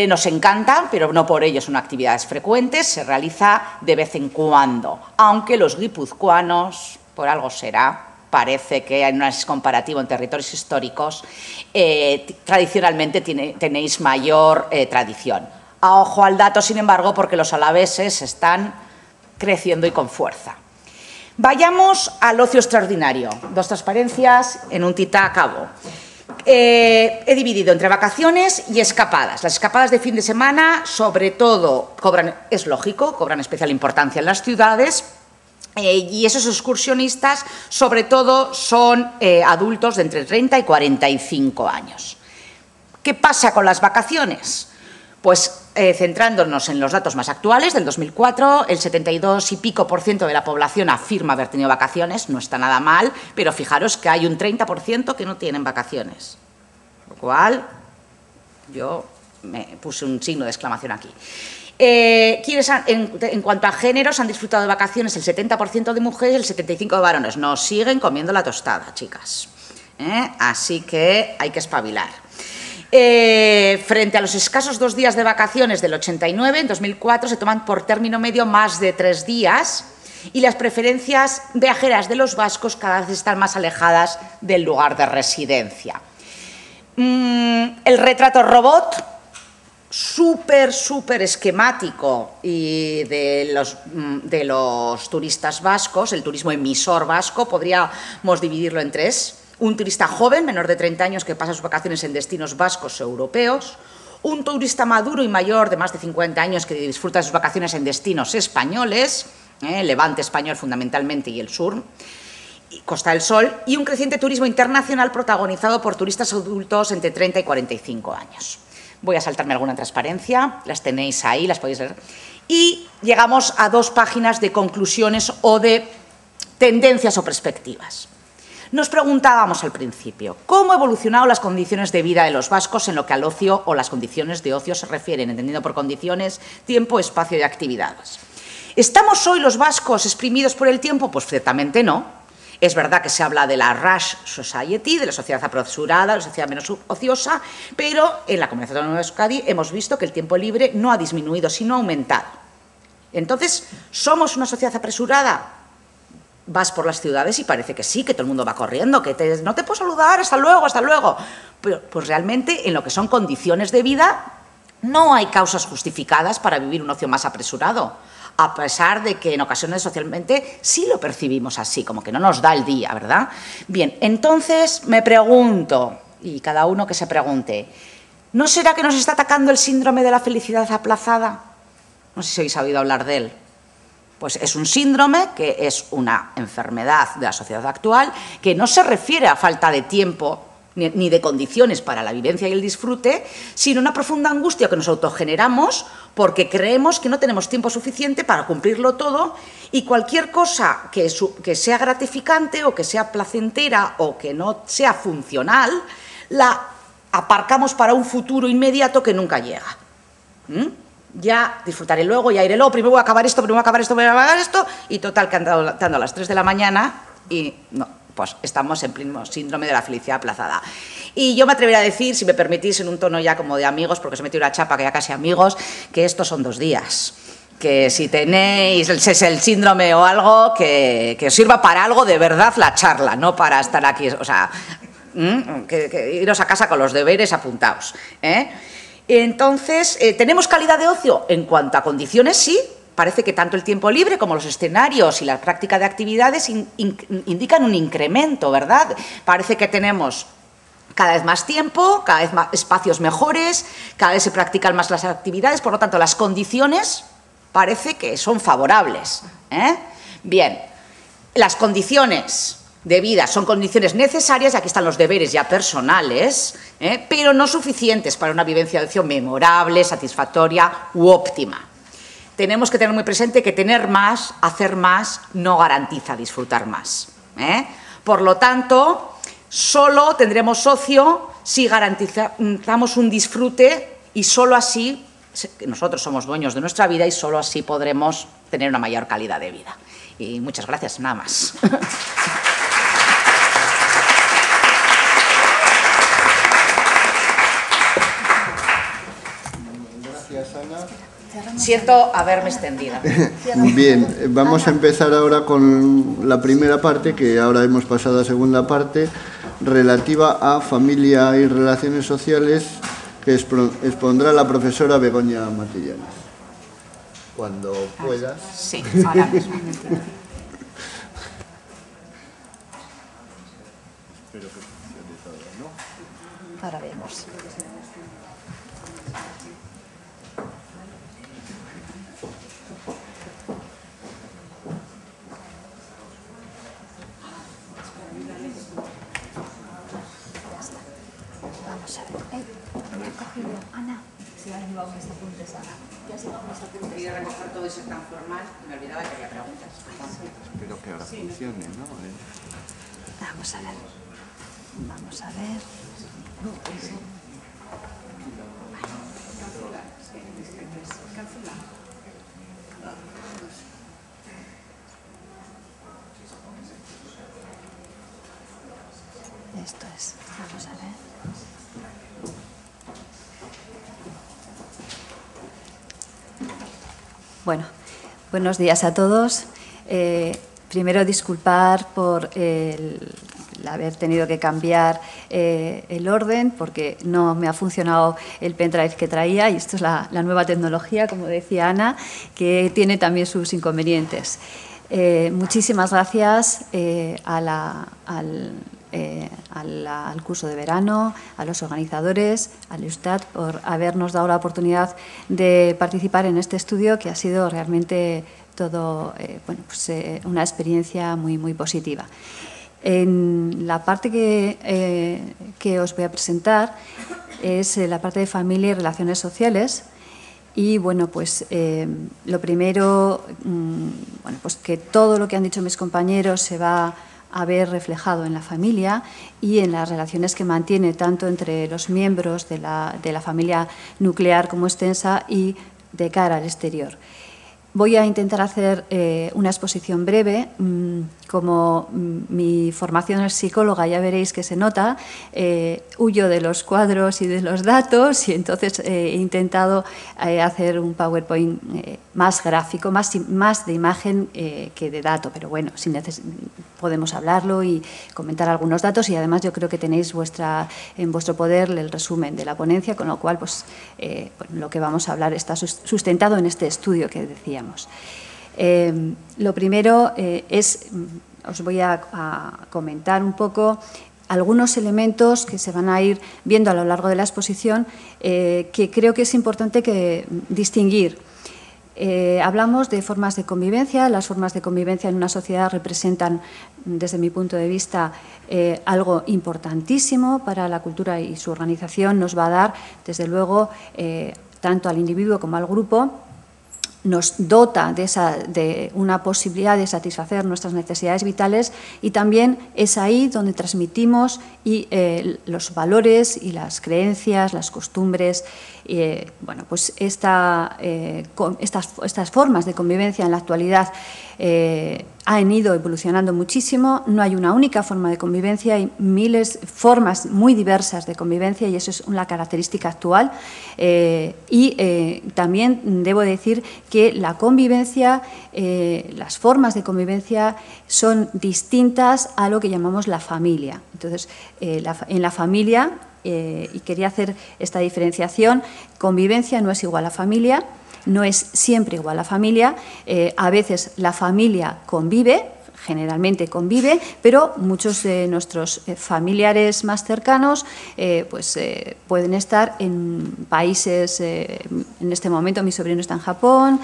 nos encanta, pero no por ello son actividades frecuentes, se realiza de vez en cuando, aunque los guipuzcoanos, por algo será, parece que en un análisis comparativo en territorios históricos, tradicionalmente tenéis mayor tradición. A ojo al dato, sin embargo, porque los alaveses están creciendo y con fuerza. Vayamos al ocio extraordinario. Dos transparencias en un tita a cabo. He dividido entre vacaciones y escapadas. Las escapadas de fin de semana, sobre todo, es lógico, cobran especial importancia en las ciudades. Y esos excursionistas, sobre todo, son adultos de entre 30 y 45 años. ¿Qué pasa con las vacaciones? Pues centrándonos en los datos más actuales, del 2004, el 72% y pico de la población afirma haber tenido vacaciones, no está nada mal, pero fijaros que hay un 30% que no tienen vacaciones, lo cual yo me puse un signo de exclamación aquí. En cuanto a géneros, han disfrutado de vacaciones el 70% de mujeres y el 75% de varones. Nos siguen comiendo la tostada, chicas, así que hay que espabilar. Frente a los escasos 2 días de vacaciones del 89, en 2004 se toman por término medio más de 3 días y las preferencias viajeras de los vascos cada vez están más alejadas del lugar de residencia. El retrato robot, súper esquemático y de los turistas vascos, el turismo emisor vasco, podríamos dividirlo en 3. Un turista joven, menor de 30 años, que pasa sus vacaciones en destinos vascos europeos. Un turista maduro y mayor de más de 50 años que disfruta de sus vacaciones en destinos españoles, el Levante español fundamentalmente y el sur, y Costa del Sol. Y un creciente turismo internacional protagonizado por turistas adultos entre 30 y 45 años. Voy a saltarme alguna transparencia, las tenéis ahí, las podéis ver. Y llegamos a 2 páginas de conclusiones o de tendencias o perspectivas. Nos preguntábamos al principio, ¿cómo han evolucionado las condiciones de vida de los vascos en lo que al ocio o las condiciones de ocio se refieren, entendido por condiciones, tiempo, espacio y actividades? ¿Estamos hoy los vascos exprimidos por el tiempo? Pues ciertamente no. Es verdad que se habla de la Rush Society, de la sociedad apresurada, de la sociedad menos ociosa, pero en la Comunidad Autónoma de Euskadi hemos visto que el tiempo libre no ha disminuido, sino ha aumentado. Entonces, ¿somos una sociedad apresurada? Vas por las ciudades y parece que sí, que todo el mundo va corriendo, que no te puedo saludar, hasta luego. Pero pues realmente en lo que son condiciones de vida no hay causas justificadas para vivir un ocio más apresurado, a pesar de que en ocasiones socialmente sí lo percibimos así, como que no nos da el día, ¿verdad? Bien, entonces me pregunto, y cada uno que se pregunte, ¿no será que nos está atacando el síndrome de la felicidad aplazada? No sé si habéis oído hablar de él. Pues es un síndrome, que es una enfermedad de la sociedad actual, que no se refiere a falta de tiempo ni de condiciones para la vivencia y el disfrute, sino una profunda angustia que nos autogeneramos porque creemos que no tenemos tiempo suficiente para cumplirlo todo, y cualquier cosa que sea gratificante o que sea placentera o que no sea funcional, la aparcamos para un futuro inmediato que nunca llega. Ya disfrutaré luego, ya iré luego, primero voy a acabar esto, y total que han dado las 3 de la mañana y no. Pues estamos en pleno síndrome de la felicidad aplazada. Y yo me atrevería a decir, si me permitís, en un tono ya como de amigos, porque os he metido una chapa que ya casi amigos, que estos son 2 días. Que si tenéis el síndrome o algo, que os sirva para algo de verdad la charla, no para estar aquí, o sea, que iros a casa con los deberes apuntados. Entonces, ¿tenemos calidad de ocio? En cuanto a condiciones, sí. Parece que tanto el tiempo libre como los escenarios y la práctica de actividades indican un incremento, ¿verdad? Parece que tenemos cada vez más tiempo, cada vez más espacios mejores, cada vez se practican más las actividades, por lo tanto, las condiciones parece que son favorables. Bien, las condiciones de vida son condiciones necesarias, y aquí están los deberes ya personales, pero no suficientes para una vivencia de ocio memorable, satisfactoria u óptima. Tenemos que tener muy presente que tener más, hacer más, no garantiza disfrutar más. Por lo tanto, solo tendremos ocio si garantizamos un disfrute, y solo así, nosotros somos dueños de nuestra vida y solo así podremos tener una mayor calidad de vida. Y muchas gracias, nada más. Gracias, Ana. Siento haberme extendido. Bien, vamos a empezar ahora con la primera parte, que ahora hemos pasado a la segunda parte, relativa a familia y relaciones sociales, que expondrá la profesora Begoña Matellanes. Cuando puedas. Sí, ahora mismo. Espero que funcione todo, ¿no? Ahora vemos. Ana, si ahora me va con mis apuntes, Ana. Ya sigo con mis apuntes. Quería recoger todo eso tan formal y me olvidaba que había preguntas. Espero que ahora funcione, ¿no? Vamos a ver. Vamos a ver. Esto es. Vamos a ver. Bueno, buenos días a todos. Primero, disculpar por el haber tenido que cambiar el orden, porque no me ha funcionado el pendrive que traía, y esto es la nueva tecnología, como decía Ana, que tiene también sus inconvenientes. Muchísimas gracias al curso de verano, a los organizadores, al Eustat, por habernos dado la oportunidad de participar en este estudio, que ha sido realmente todo una experiencia muy, muy positiva. En la parte que os voy a presentar es la parte de familia y relaciones sociales. Y bueno, pues lo primero, que todo lo que han dicho mis compañeros se va a ver reflejado en la familia y en las relaciones que mantiene tanto entre los miembros de la familia nuclear como extensa y de cara al exterior. Voy a intentar hacer una exposición breve. Como mi formación es psicóloga, ya veréis que se nota, huyo de los cuadros y de los datos, y entonces he intentado hacer un PowerPoint más gráfico, más de imagen que de dato, pero bueno, podemos hablarlo y comentar algunos datos, y además yo creo que tenéis en vuestro poder el resumen de la ponencia, con lo cual lo que vamos a hablar está sustentado en este estudio que decíamos. Lo primero os voy a comentar un poco algunos elementos que se van a ir viendo a lo largo de la exposición que creo que es importante distinguir. Hablamos de formas de convivencia. Las formas de convivencia en una sociedad representan, desde mi punto de vista, algo importantísimo para la cultura y su organización. Nos va a dar, desde luego, tanto al individuo como al grupo, nos dota de una posibilidad de satisfacer nuestras necesidades vitales, y también es ahí donde transmitimos los valores y las creencias, las costumbres. Bueno, pues estas formas de convivencia en la actualidad han ido evolucionando muchísimo. No hay una única forma de convivencia, hay miles de formas muy diversas de convivencia, y eso es la característica actual. También debo decir que la convivencia, las formas de convivencia son distintas a lo que llamamos la familia. Entonces, en la familia, y quería hacer esta diferenciación, convivencia no es igual a familia, no es siempre igual a familia. A veces la familia convive, generalmente convive, pero muchos de nuestros familiares más cercanos pueden estar en países. En este momento mi sobrino está en Japón,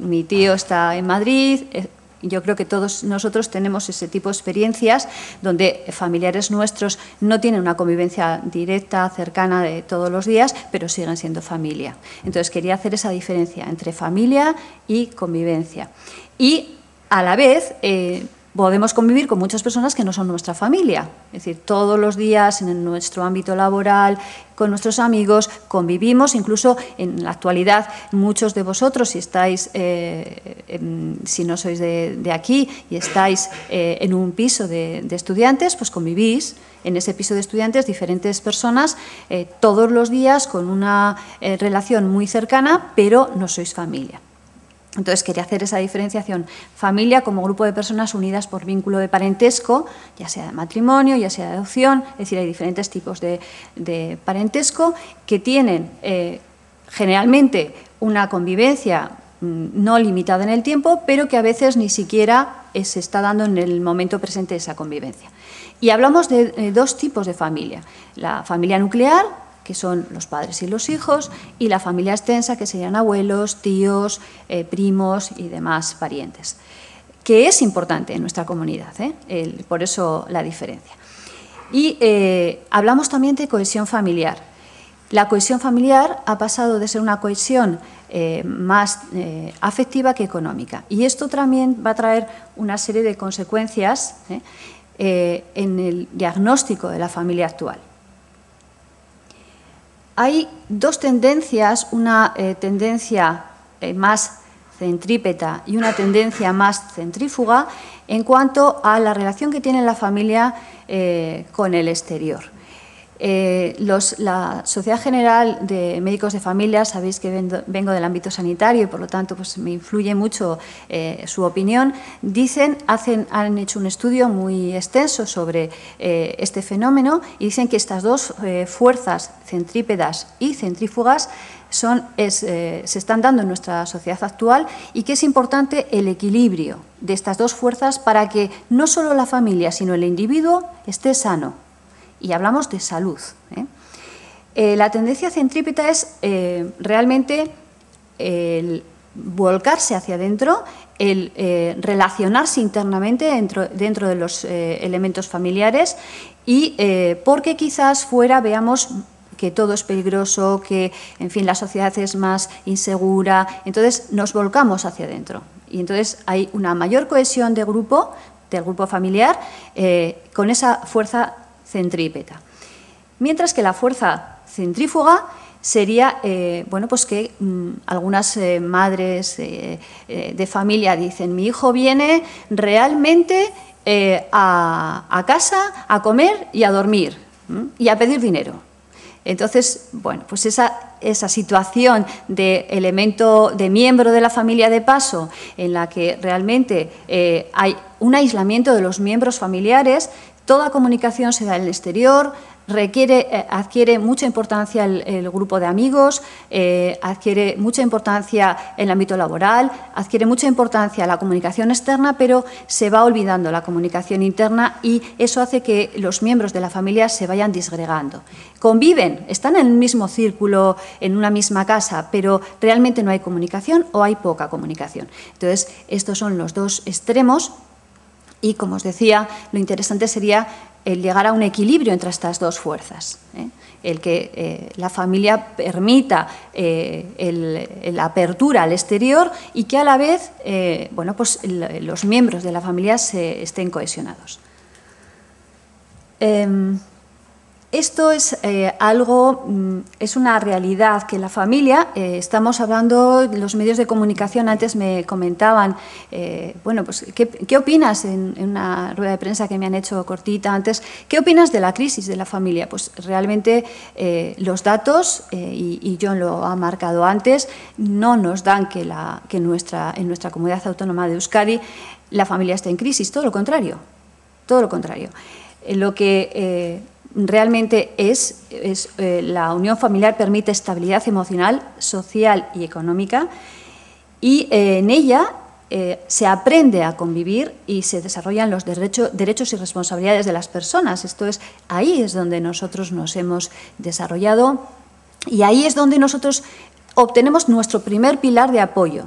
mi tío está en Madrid. Yo creo que todos nosotros tenemos ese tipo de experiencias donde familiares nuestros no tienen una convivencia directa, cercana de todos los días, pero siguen siendo familia. Entonces, quería hacer esa diferencia entre familia y convivencia. Y, a la vez, podemos convivir con muchas personas que no son nuestra familia. Es decir, todos los días en nuestro ámbito laboral, con nuestros amigos, convivimos. Incluso en la actualidad, muchos de vosotros, si no sois de aquí y estáis en un piso de estudiantes, pues convivís en ese piso de estudiantes diferentes personas todos los días con una relación muy cercana, pero no sois familia. Entonces, quería hacer esa diferenciación. Familia como grupo de personas unidas por vínculo de parentesco, ya sea de matrimonio, ya sea de adopción. Es decir, hay diferentes tipos de parentesco que tienen generalmente una convivencia no limitada en el tiempo, pero que a veces ni siquiera se está dando en el momento presente esa convivencia. Y hablamos de dos tipos de familia. La familia nuclear, que son los padres y los hijos, y la familia extensa, que serían abuelos, tíos, primos y demás parientes, que es importante en nuestra comunidad, por eso la diferencia. Y hablamos también de cohesión familiar. La cohesión familiar ha pasado de ser una cohesión más afectiva que económica, y esto también va a traer una serie de consecuencias en el diagnóstico de la familia actual. Hay dos tendencias, una tendencia más centrípeta y una tendencia más centrífuga en cuanto a la relación que tiene la familia con el exterior. La Sociedad General de Médicos de Familia, sabéis que vengo del ámbito sanitario y por lo tanto pues, me influye mucho su opinión. Han hecho un estudio muy extenso sobre este fenómeno y dicen que estas dos fuerzas centrípedas y centrífugas se están dando en nuestra sociedad actual, y que es importante el equilibrio de estas dos fuerzas para que no solo la familia sino el individuo esté sano. Y hablamos de salud. La tendencia centrípeta es realmente el volcarse hacia adentro, el relacionarse internamente dentro de los elementos familiares, y porque quizás fuera veamos que todo es peligroso, que en fin la sociedad es más insegura, entonces nos volcamos hacia adentro. Y entonces hay una mayor cohesión de grupo, del grupo familiar, con esa fuerza centrípeta. Mientras que la fuerza centrífuga sería bueno, pues que algunas madres de familia dicen: mi hijo viene realmente a casa a comer y a dormir, ¿m? Y a pedir dinero. Entonces, bueno, pues esa situación de elemento de miembro de la familia de paso, en la que realmente hay un aislamiento de los miembros familiares. Toda comunicación se da en el exterior, adquiere mucha importancia el grupo de amigos, adquiere mucha importancia el ámbito laboral, adquiere mucha importancia la comunicación externa, pero se va olvidando la comunicación interna, y eso hace que los miembros de la familia se vayan disgregando. Conviven, están en el mismo círculo en una misma casa, pero realmente no hay comunicación o hay poca comunicación. Entonces, estos son los dos extremos y, como os decía, lo interesante sería el llegar a un equilibrio entre estas dos fuerzas, ¿eh? El que la familia permita la apertura al exterior y que a la vez bueno, pues los miembros de la familia estén cohesionados. Esto es algo, es una realidad que la familia, estamos hablando, los medios de comunicación antes me comentaban, bueno, pues, ¿qué opinas en una rueda de prensa que me han hecho cortita antes? ¿Qué opinas de la crisis de la familia? Pues realmente los datos, y John lo ha marcado antes, no nos dan que en nuestra comunidad autónoma de Euskadi la familia esté en crisis, todo lo contrario, todo lo contrario. Lo que... realmente la unión familiar permite estabilidad emocional, social y económica, y en ella se aprende a convivir y se desarrollan los derechos y responsabilidades de las personas. Esto es, ahí es donde nosotros nos hemos desarrollado y ahí es donde nosotros obtenemos nuestro primer pilar de apoyo.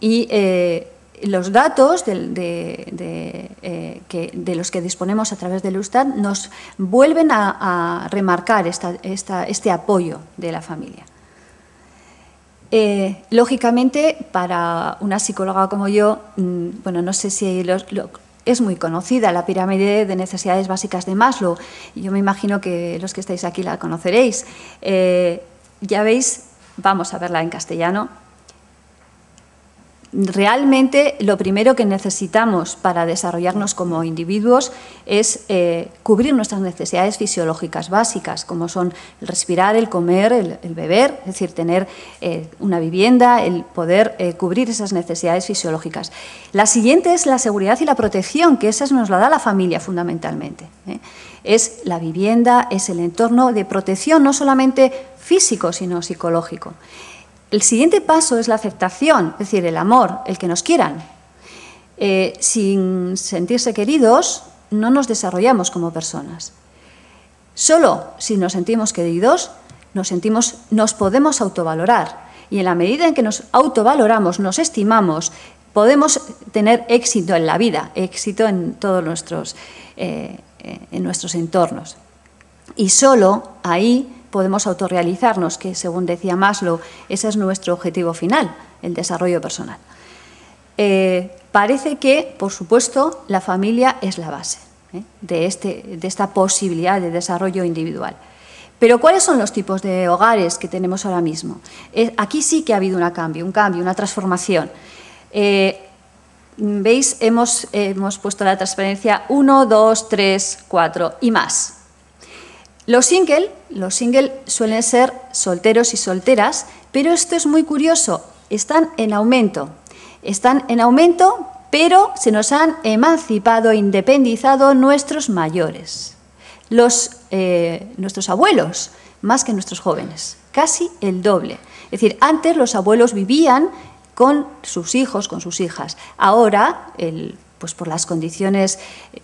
Y los datos de los que disponemos a través del Eustat nos vuelven a remarcar este apoyo de la familia. Lógicamente, para una psicóloga como yo, bueno, no sé si es muy conocida la pirámide de necesidades básicas de Maslow. Yo me imagino que los que estáis aquí la conoceréis. Ya veis, vamos a verla en castellano. Realmente lo primero que necesitamos para desarrollarnos como individuos es cubrir nuestras necesidades fisiológicas básicas, como son el respirar, el comer, el beber, es decir, tener una vivienda, el poder cubrir esas necesidades fisiológicas. La siguiente es la seguridad y la protección, que esa nos la da la familia fundamentalmente, ¿eh? Es la vivienda, es el entorno de protección, no solamente físico, sino psicológico. El siguiente paso es la aceptación, es decir, el amor, el que nos quieran. Sin sentirse queridos, no nos desarrollamos como personas. Solo si nos sentimos queridos, nos podemos autovalorar. Y en la medida en que nos autovaloramos, nos estimamos, podemos tener éxito en la vida, éxito en todos nuestros entornos. Y solo ahí podemos autorrealizarnos, que según decía Maslow, ese es nuestro objetivo final, el desarrollo personal. Parece que, por supuesto, la familia es la base de esta posibilidad de desarrollo individual. Pero ¿cuáles son los tipos de hogares que tenemos ahora mismo? Aquí sí que ha habido un cambio, una transformación. ¿Veis? Hemos puesto la transparencia 1, 2, 3, 4 y más. Los single suelen ser solteros y solteras, pero esto es muy curioso, están en aumento, pero se nos han emancipado, independizado nuestros mayores, nuestros abuelos, más que nuestros jóvenes, casi el doble. Es decir, antes los abuelos vivían con sus hijos, con sus hijas, ahora pues por las condiciones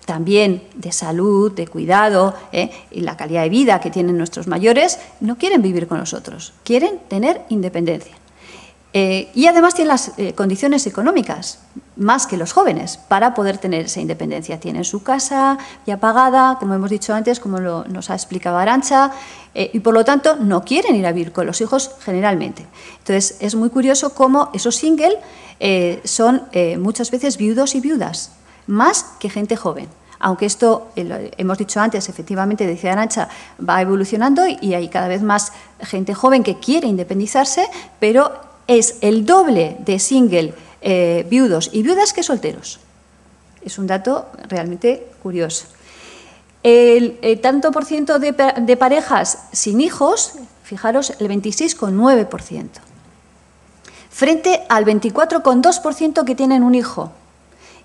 también de salud, de cuidado, y la calidad de vida que tienen nuestros mayores, no quieren vivir con nosotros, quieren tener independencia. Y además tienen las condiciones económicas, más que los jóvenes, para poder tener esa independencia. Tienen su casa ya pagada, como hemos dicho antes, como nos ha explicado Arantxa, y por lo tanto no quieren ir a vivir con los hijos generalmente. Entonces es muy curioso cómo esos single son muchas veces viudos y viudas, más que gente joven. Aunque esto, hemos dicho antes, efectivamente, decía Arantxa, va evolucionando y hay cada vez más gente joven que quiere independizarse, pero es el doble de single, viudos y viudas que solteros. Es un dato realmente curioso. El tanto por ciento de parejas sin hijos, fijaros, el 26,9%. Frente al 24,2% que tienen un hijo.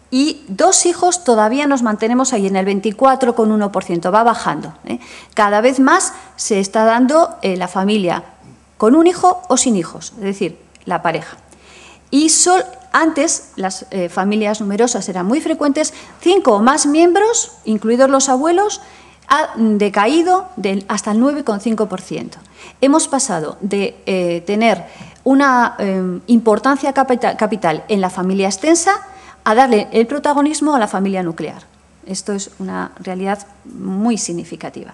Y dos hijos todavía nos mantenemos ahí en el 24,1%, va bajando, ¿eh? Cada vez más se está dando la familia con un hijo o sin hijos, es decir, la pareja. Y antes las familias numerosas eran muy frecuentes, 5 o más miembros, incluidos los abuelos. ha decaído hasta el 9,5%. Hemos pasado de tener una importancia capital en la familia extensa a darle el protagonismo a la familia nuclear. Esto es una realidad muy significativa.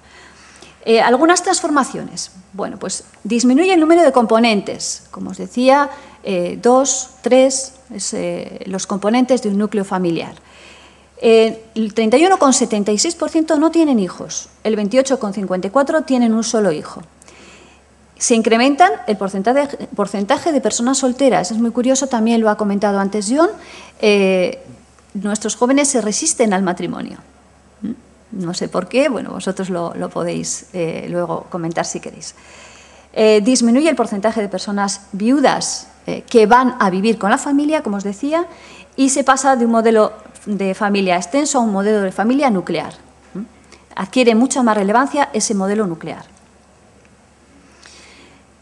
Algunas transformaciones. Bueno, pues disminuye el número de componentes. Como os decía, 2, 3, los componentes de un núcleo familiar. El 31,76% no tienen hijos. El 28,54% tienen un solo hijo. Se incrementan el porcentaje de personas solteras. Es muy curioso, también lo ha comentado antes John. Nuestros jóvenes se resisten al matrimonio. No sé por qué, bueno, vosotros lo podéis luego comentar si queréis. Disminuye el porcentaje de personas viudas que van a vivir con la familia, como os decía, y se pasa de un modelo de familia extenso a un modelo de familia nuclear. Adquiere mucha más relevancia ese modelo nuclear.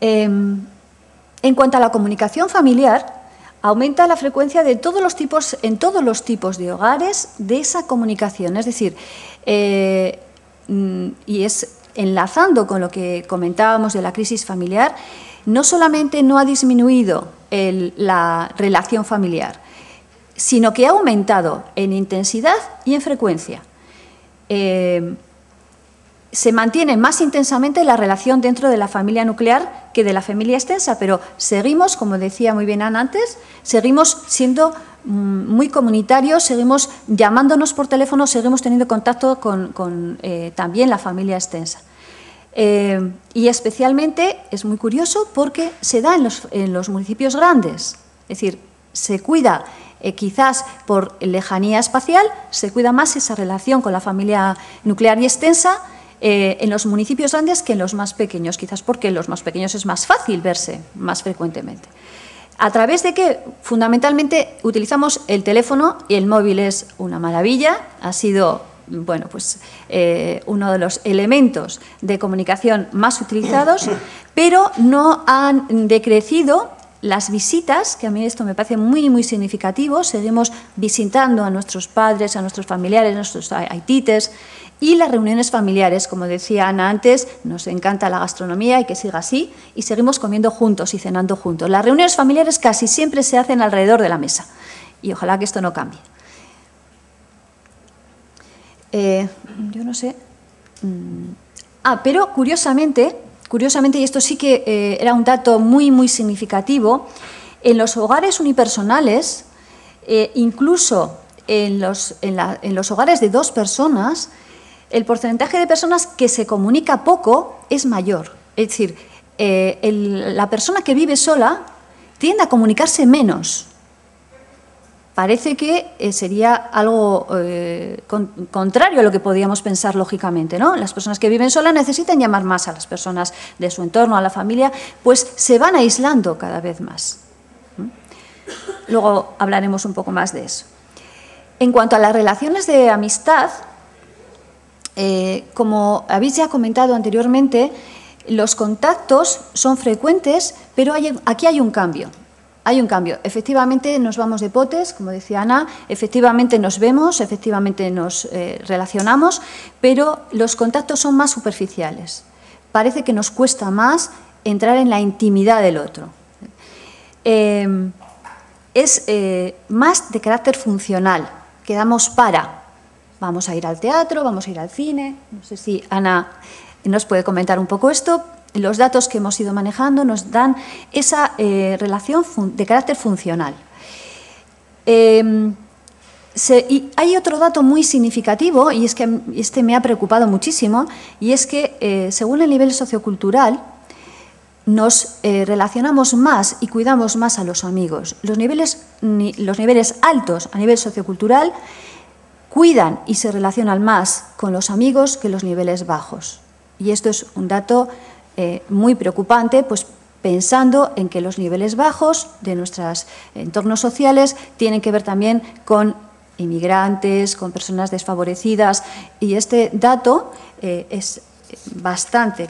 En cuanto a la comunicación familiar, aumenta la frecuencia de todos los tipos, en todos los tipos de hogares, de esa comunicación. Es decir, y es enlazando con lo que comentábamos de la crisis familiar, no solamente no ha disminuido la relación familiar, sino que ha aumentado en intensidad y en frecuencia. Se mantiene más intensamente la relación dentro de la familia nuclear que de la familia extensa, pero seguimos, como decía muy bien Ana antes, seguimos siendo muy comunitarios, seguimos llamándonos por teléfono, seguimos teniendo contacto con también la familia extensa. Y especialmente es muy curioso porque se da en los municipios grandes, es decir, se cuida. Quizás por lejanía espacial, se cuida más esa relación con la familia nuclear y extensa en los municipios grandes que en los más pequeños, quizás porque en los más pequeños es más fácil verse más frecuentemente. ¿A través de qué? Fundamentalmente utilizamos el teléfono, y el móvil es una maravilla, ha sido, bueno, pues, uno de los elementos de comunicación más utilizados, pero no han decrecido las visitas, que a mí esto me parece muy, muy significativo. Seguimos visitando a nuestros padres, a nuestros familiares, a nuestros aitites, y las reuniones familiares. Como decía Ana antes, nos encanta la gastronomía y que siga así, y seguimos comiendo juntos y cenando juntos. Las reuniones familiares casi siempre se hacen alrededor de la mesa, y ojalá que esto no cambie. Yo no sé. Pero curiosamente, y esto sí que era un dato muy, muy significativo, en los hogares unipersonales, incluso en los hogares de 2 personas, el porcentaje de personas que se comunica poco es mayor. Es decir, la persona que vive sola tiende a comunicarse menos. Parece que sería algo contrario a lo que podíamos pensar lógicamente, ¿no? Las personas que viven solas necesitan llamar más a las personas de su entorno, a la familia, pues se van aislando cada vez más. Luego hablaremos un poco más de eso. En cuanto a las relaciones de amistad, como habéis ya comentado anteriormente, los contactos son frecuentes, pero aquí hay un cambio. Hay un cambio. Efectivamente nos vamos de potes, como decía Ana, efectivamente nos vemos, efectivamente nos relacionamos, pero los contactos son más superficiales. Parece que nos cuesta más entrar en la intimidad del otro. Es más de carácter funcional. Quedamos para. Vamos a ir al teatro, vamos a ir al cine. No sé si Ana nos puede comentar un poco esto. Los datos que hemos ido manejando nos dan esa relación de carácter funcional. Y hay otro dato muy significativo, y es que este me ha preocupado muchísimo, y es que según el nivel sociocultural nos relacionamos más y cuidamos más a los amigos. Los niveles altos a nivel sociocultural cuidan y se relacionan más con los amigos que los niveles bajos. Y esto es un dato muy preocupante, pues pensando en que los niveles bajos de nuestros entornos sociales tienen que ver también con inmigrantes, con personas desfavorecidas, y este dato es bastante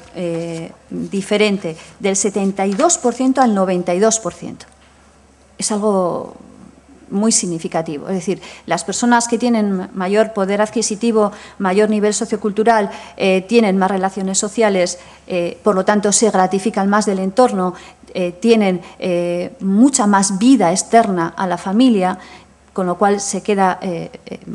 diferente, del 72% al 92%. Es algo muy significativo. Es decir, las personas que tienen mayor poder adquisitivo, mayor nivel sociocultural, tienen más relaciones sociales, por lo tanto se gratifican más del entorno, tienen mucha más vida externa a la familia, con lo cual se queda,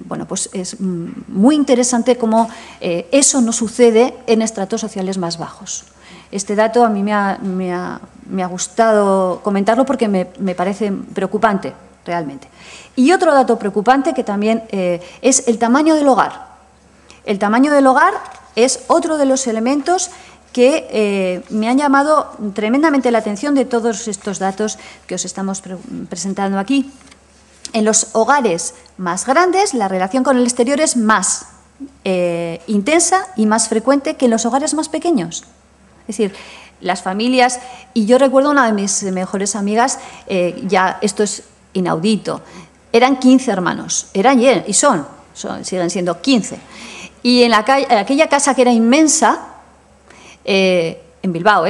bueno, pues es muy interesante cómo eso no sucede en estratos sociales más bajos. Este dato a mí me ha gustado comentarlo porque me parece preocupante realmente. Y otro dato preocupante que también es el tamaño del hogar. El tamaño del hogar es otro de los elementos que me han llamado tremendamente la atención de todos estos datos que os estamos presentando aquí. En los hogares más grandes, la relación con el exterior es más intensa y más frecuente que en los hogares más pequeños. Es decir, las familias, y yo recuerdo una de mis mejores amigas, ya esto es inaudito, eran 15 hermanos, eran y son, siguen siendo 15. Y en aquella casa que era inmensa, en Bilbao,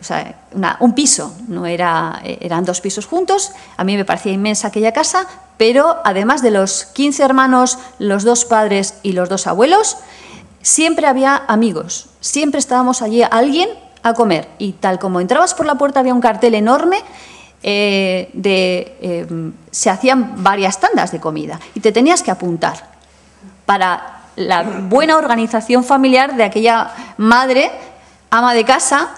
o sea, un piso, no era, eran dos pisos juntos, a mí me parecía inmensa aquella casa, pero además de los 15 hermanos, los dos padres y los dos abuelos, siempre había amigos, siempre estábamos allí alguien a comer, y tal como entrabas por la puerta había un cartel enorme se hacían varias tandas de comida y te tenías que apuntar para la buena organización familiar de aquella madre, ama de casa,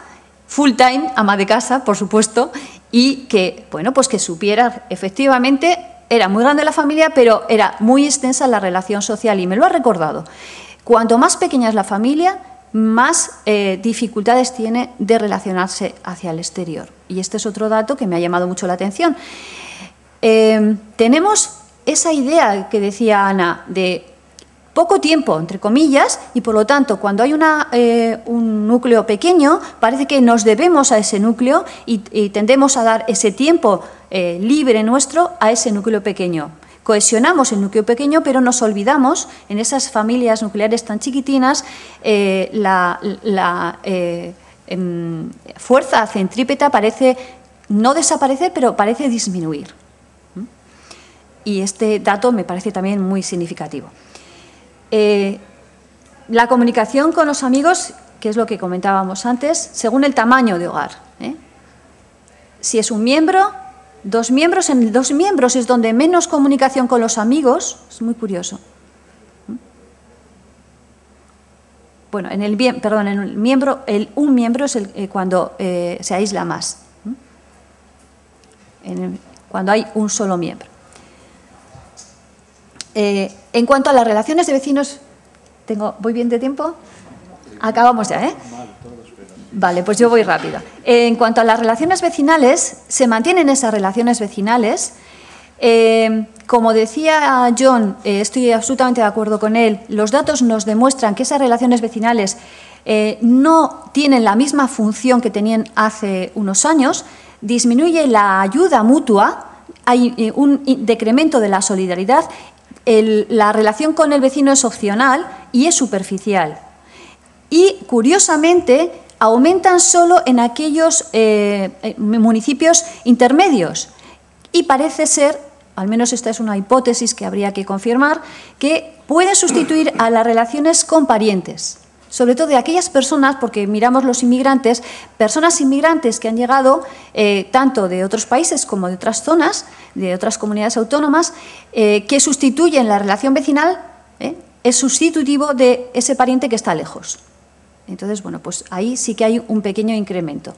full time, ama de casa, por supuesto, y que, bueno, pues que supiera efectivamente, era muy grande la familia, pero era muy extensa la relación social, y me lo ha recordado. Cuanto más pequeña es la familia, más dificultades tiene de relacionarse hacia el exterior. Y este es otro dato que me ha llamado mucho la atención. Tenemos esa idea que decía Ana de poco tiempo, entre comillas, y por lo tanto cuando hay un núcleo pequeño parece que nos debemos a ese núcleo y tendemos a dar ese tiempo libre nuestro a ese núcleo pequeño. Cohesionamos el núcleo pequeño, pero nos olvidamos, en esas familias nucleares tan chiquitinas, fuerza centrípeta parece no desaparecer, pero parece disminuir. Y este dato me parece también muy significativo. La comunicación con los amigos, que es lo que comentábamos antes, según el tamaño de hogar. Si es un miembro... Dos miembros es donde menos comunicación con los amigos, es muy curioso. Bueno, un miembro es cuando se aísla más, cuando hay un solo miembro. En cuanto a las relaciones de vecinos, ¿voy bien de tiempo? Acabamos ya, Vale, pues yo voy rápido. En cuanto a las relaciones vecinales, se mantienen esas relaciones vecinales. Como decía John, estoy absolutamente de acuerdo con él, los datos nos demuestran que esas relaciones vecinales no tienen la misma función que tenían hace unos años, disminuye la ayuda mutua, hay un decremento de la solidaridad, la relación con el vecino es opcional y es superficial. Y, curiosamente, aumentan solo en aquellos municipios intermedios y parece ser, al menos esta es una hipótesis que habría que confirmar, que puede sustituir a las relaciones con parientes, sobre todo de aquellas personas, porque miramos los inmigrantes, personas inmigrantes que han llegado tanto de otros países como de otras zonas, de otras comunidades autónomas, que sustituyen la relación vecinal, es sustitutivo de ese pariente que está lejos. Entonces, bueno, pues ahí sí que hay un pequeño incremento.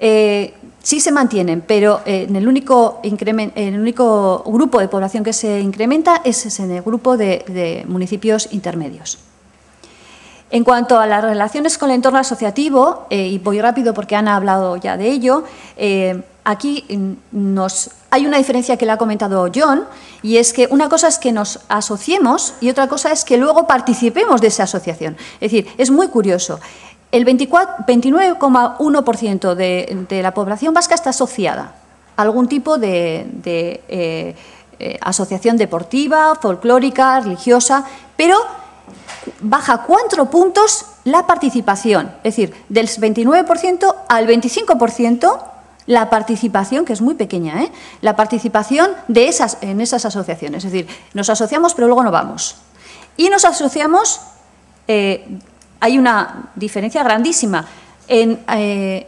Sí se mantienen, pero el único grupo de población que se incrementa es en el grupo de municipios intermedios. En cuanto a las relaciones con el entorno asociativo, y voy rápido porque Ana ha hablado ya de ello, aquí hay una diferencia que le ha comentado John, y es que una cosa es que nos asociemos y otra cosa es que luego participemos de esa asociación. Es decir, es muy curioso. El 29,1% de la población vasca está asociada a algún tipo de asociación deportiva, folclórica, religiosa, pero baja 4 puntos la participación. Es decir, del 29% al 25%. la participación, que es muy pequeña, la participación de esas asociaciones. Es decir, nos asociamos pero luego no vamos. Y nos asociamos, hay una diferencia grandísima en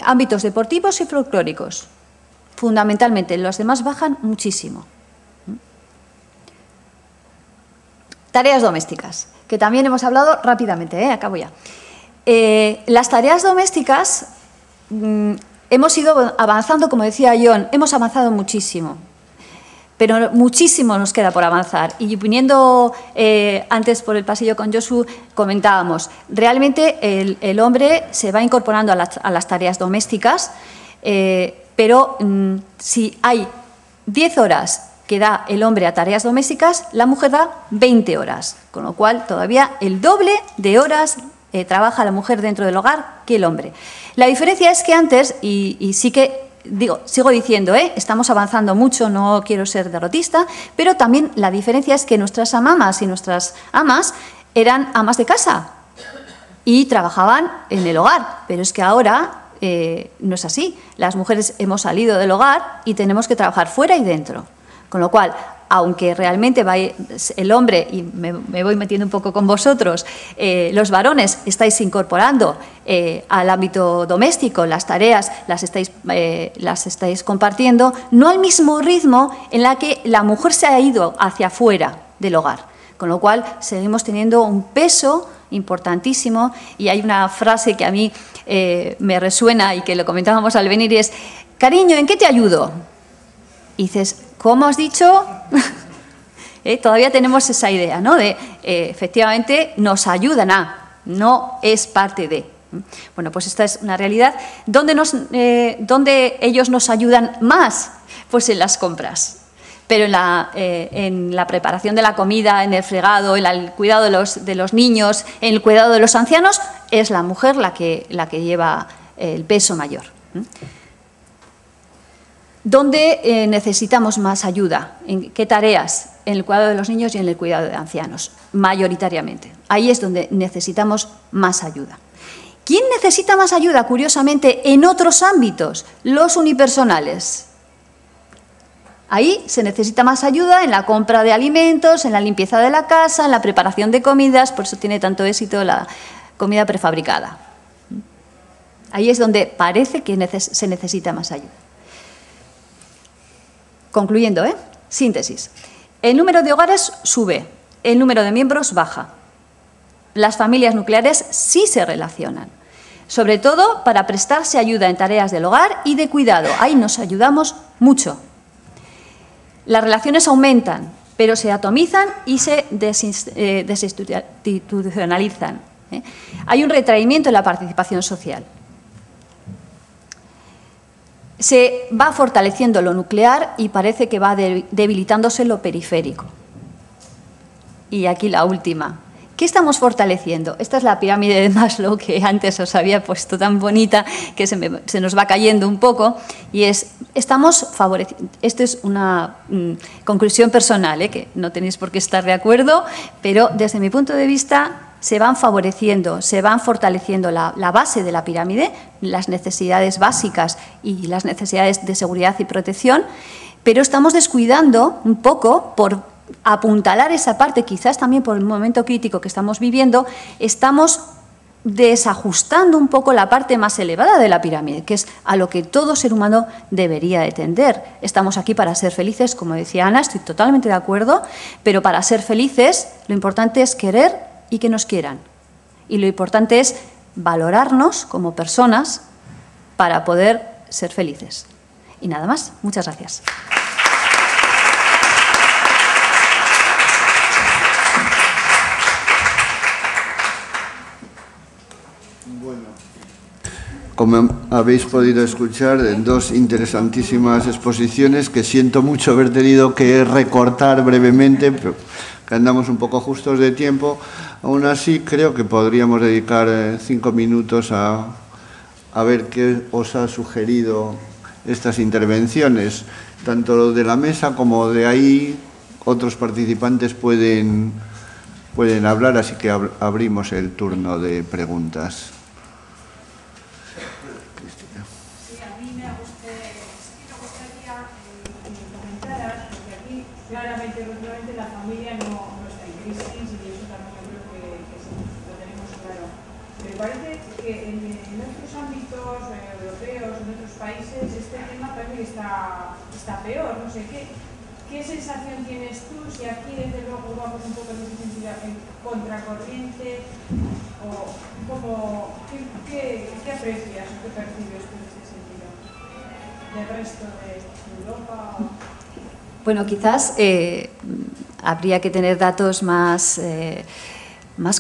ámbitos deportivos y folclóricos. Fundamentalmente, los demás bajan muchísimo. Tareas domésticas, que también hemos hablado rápidamente, acabo ya. Las tareas domésticas, hemos ido avanzando, como decía John, hemos avanzado muchísimo, pero muchísimo nos queda por avanzar. Y viniendo antes por el pasillo con Josu, comentábamos, realmente el hombre se va incorporando a las tareas domésticas, pero si hay 10 horas que da el hombre a tareas domésticas, la mujer da 20 horas, con lo cual todavía el doble de horas trabaja la mujer dentro del hogar que el hombre. La diferencia es que antes, y sí que digo, sigo diciendo, estamos avanzando mucho, no quiero ser derrotista, pero también la diferencia es que nuestras amamas y nuestras amas eran amas de casa y trabajaban en el hogar, pero es que ahora no es así. Las mujeres hemos salido del hogar y tenemos que trabajar fuera y dentro. Con lo cual, aunque realmente el hombre, y me voy metiendo un poco con vosotros, los varones estáis incorporando al ámbito doméstico, las tareas las estáis compartiendo, no al mismo ritmo en la que la mujer se ha ido hacia afuera del hogar. Con lo cual, seguimos teniendo un peso importantísimo, y hay una frase que a mí me resuena y que lo comentábamos al venir, y es: cariño, ¿en qué te ayudo? Y dices, ¿cómo has dicho? Todavía tenemos esa idea, ¿no? De, efectivamente, nos ayudan a, no es parte de. Bueno, pues esta es una realidad. ¿Dónde ellos nos ayudan más? Pues en las compras. Pero en la preparación de la comida, en el fregado, en el cuidado de los niños, en el cuidado de los ancianos, es la mujer la que lleva el peso mayor. ¿Dónde necesitamos más ayuda? ¿En qué tareas? En el cuidado de los niños y en el cuidado de ancianos, mayoritariamente. Ahí es donde necesitamos más ayuda. ¿Quién necesita más ayuda, curiosamente, en otros ámbitos? Los unipersonales. Ahí se necesita más ayuda en la compra de alimentos, en la limpieza de la casa, en la preparación de comidas, por eso tiene tanto éxito la comida prefabricada. Ahí es donde parece que se necesita más ayuda. Concluyendo, síntesis. El número de hogares sube, el número de miembros baja. Las familias nucleares sí se relacionan, sobre todo para prestarse ayuda en tareas del hogar y de cuidado. Ahí nos ayudamos mucho. Las relaciones aumentan, pero se atomizan y se desinstitucionalizan. Hay un retraimiento en la participación social. Se va fortaleciendo lo nuclear y parece que va debilitándose lo periférico. Y aquí la última. ¿Qué estamos fortaleciendo? Esta es la pirámide de Maslow que antes os había puesto tan bonita que se nos va cayendo un poco. Y estamos favoreciendo. Esto es una conclusión personal, que no tenéis por qué estar de acuerdo, pero desde mi punto de vista se van favoreciendo, se van fortaleciendo la base de la pirámide, las necesidades básicas y las necesidades de seguridad y protección, pero estamos descuidando un poco por apuntalar esa parte, quizás también por el momento crítico que estamos viviendo, estamos desajustando un poco la parte más elevada de la pirámide, que es a lo que todo ser humano debería de tender. Estamos aquí para ser felices, como decía Ana, estoy totalmente de acuerdo, pero para ser felices lo importante es querer y que nos quieran. Y lo importante es valorarnos como personas para poder ser felices. Y nada más, muchas gracias. Como habéis podido escuchar, dos interesantísimas exposiciones que siento mucho haber tenido que recortar brevemente, pero que andamos un poco justos de tiempo. Aún así, creo que podríamos dedicar 5 minutos a ver qué os ha sugerido estas intervenciones, tanto de la mesa como de ahí. Otros participantes pueden hablar, así que abrimos el turno de preguntas. parece que en otros ámbitos europeos, en otros países, este tema parece que está peor, no sé qué. ¿Qué sensación tienes tú si aquí desde luego vamos un poco en contracorriente? ¿O como, qué aprecias o qué percibes tú en ese sentido? ¿Del resto de Europa? Bueno, quizás habría que tener datos más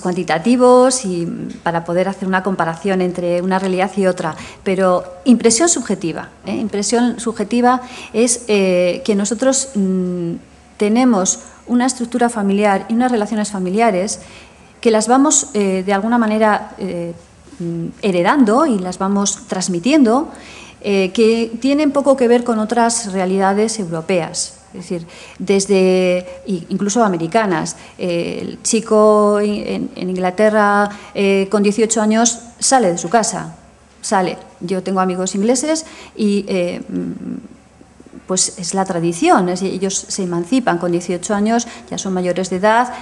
cuantitativos y para poder hacer una comparación entre una realidad y otra, pero impresión subjetiva. Impresión subjetiva es que nosotros tenemos una estructura familiar y unas relaciones familiares que las vamos de alguna manera heredando y las vamos transmitiendo, que tienen poco que ver con otras realidades europeas. Es decir, desde incluso americanas. El chico en Inglaterra con 18 años sale de su casa, sale. Yo tengo amigos ingleses y pues es la tradición. Ellos se emancipan con 18 años, ya son mayores de edad,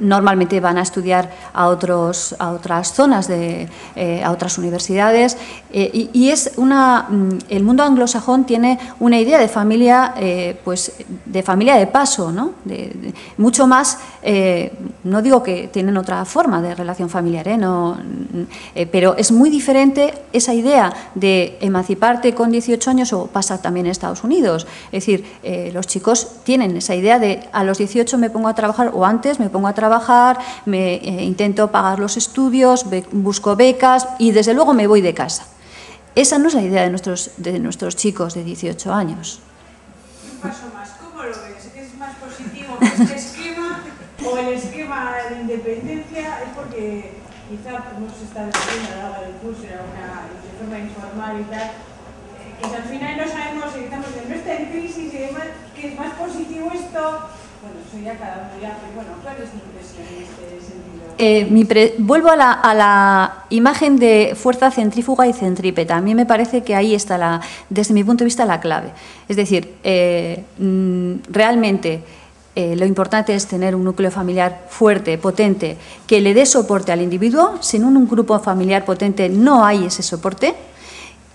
normalmente van a estudiar a otras zonas, a otras universidades. Y es el mundo anglosajón tiene una idea de familia, pues de familia de paso, ¿no? Mucho más, no digo que tienen otra forma de relación familiar, pero es muy diferente esa idea de emanciparte con 18 años, o pasa también en Estados Unidos. Es decir, los chicos tienen esa idea de a los 18 me pongo a trabajar, o antes me pongo a trabajar, me intento pagar los estudios, busco becas y desde luego me voy de casa. Esa no es la idea de nuestros chicos de 18 años. Un paso más, ¿cómo lo ves? ¿Es más positivo este esquema o el esquema de independencia? Es porque quizá no se está discutiendo a lo largo del curso, era una forma informal y tal. Pues al final no sabemos si estamos en esta crisis y demás, que es más positivo esto. Bueno, eso ya cada uno ya, pero bueno, ¿cuál es tu impresión en este sentido? Vuelvo a la imagen de fuerza centrífuga y centrípeta. A mí me parece que ahí está, desde mi punto de vista, la clave. Es decir, realmente lo importante es tener un núcleo familiar fuerte, potente, que le dé soporte al individuo. Sin un grupo familiar potente no hay ese soporte,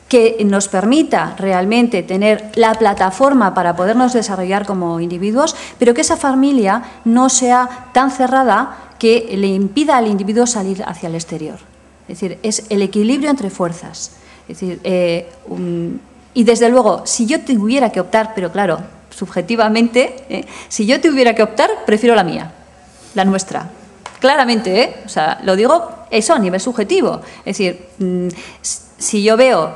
que nos permita realmente tener la plataforma para podernos desarrollar como individuos, pero que esa familia no sea tan cerrada que le impida al individuo salir hacia el exterior. Es decir, es el equilibrio entre fuerzas. Es decir, y desde luego, si yo tuviera que optar, pero claro, subjetivamente, si yo tuviera que optar, prefiero la mía, la nuestra. Claramente, o sea, lo digo eso a nivel subjetivo. Es decir, si yo veo,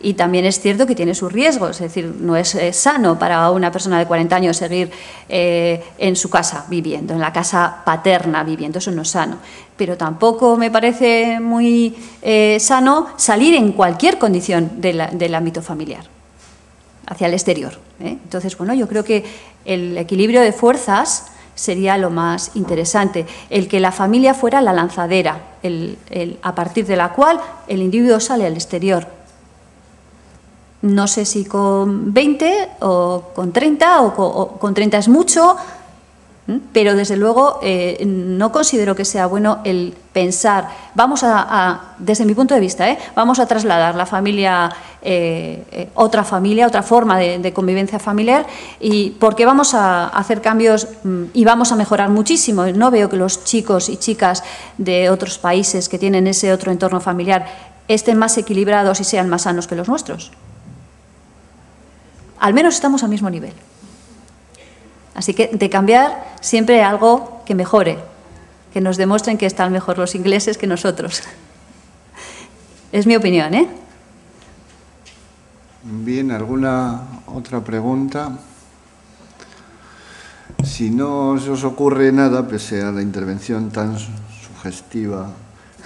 y también es cierto que tiene sus riesgos, es decir, no es sano para una persona de 40 años seguir en su casa viviendo, en la casa paterna viviendo, eso no es sano. Pero tampoco me parece muy sano salir en cualquier condición del ámbito familiar, hacia el exterior. Entonces, bueno, yo creo que el equilibrio de fuerzas sería lo más interesante, el que la familia fuera la lanzadera, a partir de la cual el individuo sale al exterior. No sé si con 20 o con 30, o con 30 es mucho, pero desde luego no considero que sea bueno el pensar, desde mi punto de vista, vamos a trasladar la familia, otra forma de convivencia familiar, y porque vamos a hacer cambios y vamos a mejorar muchísimo. No veo que los chicos y chicas de otros países que tienen ese otro entorno familiar estén más equilibrados y sean más sanos que los nuestros. Al menos estamos al mismo nivel. Así que de cambiar siempre algo que mejore, que nos demuestren que están mejor los ingleses que nosotros. Es mi opinión, Bien, ¿alguna otra pregunta? Si no se os ocurre nada, pese a la intervención tan sugestiva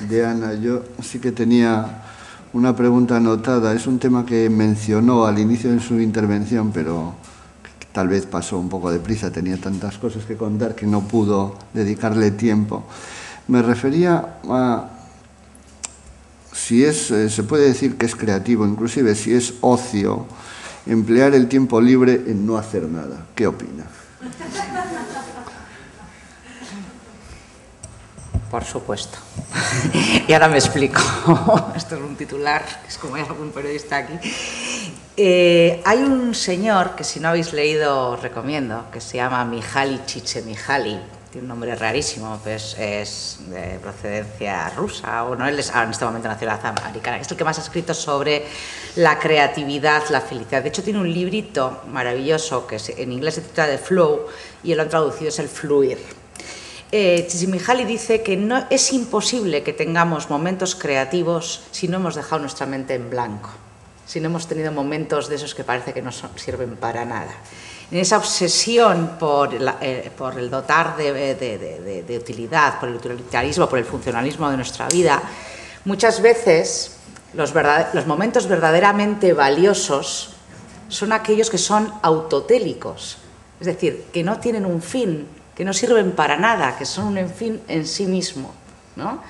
de Ana, yo sí que tenía una pregunta anotada. Es un tema que mencionó al inicio de su intervención, pero tal vez pasó un poco deprisa, tenía tantas cosas que contar que no pudo dedicarle tiempo. Me refería a si se puede decir que es creativo, inclusive si es ocio, emplear el tiempo libre en no hacer nada. ¿Qué opina? Por supuesto. Y ahora me explico. Esto es un titular, es como hay algún periodista aquí. Hay un señor que, si no habéis leído, os recomiendo, que se llama Mihaly Csikszentmihalyi. Tiene un nombre rarísimo, pues es de procedencia rusa, o no, él es ahora en este momento nacional americana. Es el que más ha escrito sobre la creatividad, la felicidad. De hecho, tiene un librito maravilloso que en inglés se titula The Flow y él lo han traducido, es el fluir. Csikszentmihalyi dice que no es imposible que tengamos momentos creativos si no hemos dejado nuestra mente en blanco, si no hemos tenido momentos de esos que parece que no sirven para nada. En esa obsesión por el dotar de utilidad, por el utilitarismo, por el funcionalismo de nuestra vida, muchas veces los momentos verdaderamente valiosos son aquellos que son autotélicos, es decir, que no tienen un fin, que no sirven para nada, que son un fin en sí mismo, ¿no?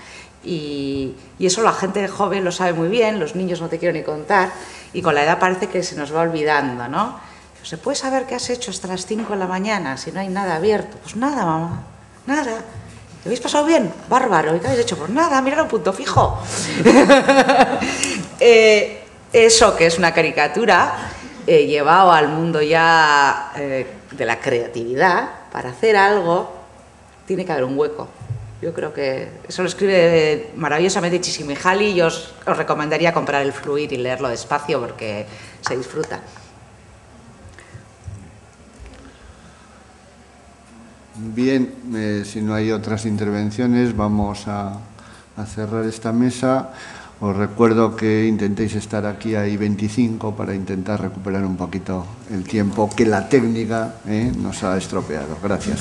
Y eso la gente joven lo sabe muy bien, los niños no te quiero ni contar, y con la edad parece que se nos va olvidando, ¿no? ¿Se puede saber qué has hecho hasta las 5 de la mañana si no hay nada abierto? Pues nada, mamá, nada. ¿Lo habéis pasado bien? Bárbaro. ¿Y qué habéis hecho? Pues nada, mirad un punto fijo. Eso que es una caricatura llevado al mundo ya de la creatividad. Para hacer algo tiene que haber un hueco. Yo creo que eso lo escribe maravillosamente Csikszentmihalyi. Yo os recomendaría comprar el Fluir y leerlo despacio porque se disfruta. Bien, si no hay otras intervenciones, vamos a cerrar esta mesa. Os recuerdo que intentéis estar aquí ahí 25 para intentar recuperar un poquito el tiempo que la técnica nos ha estropeado. Gracias.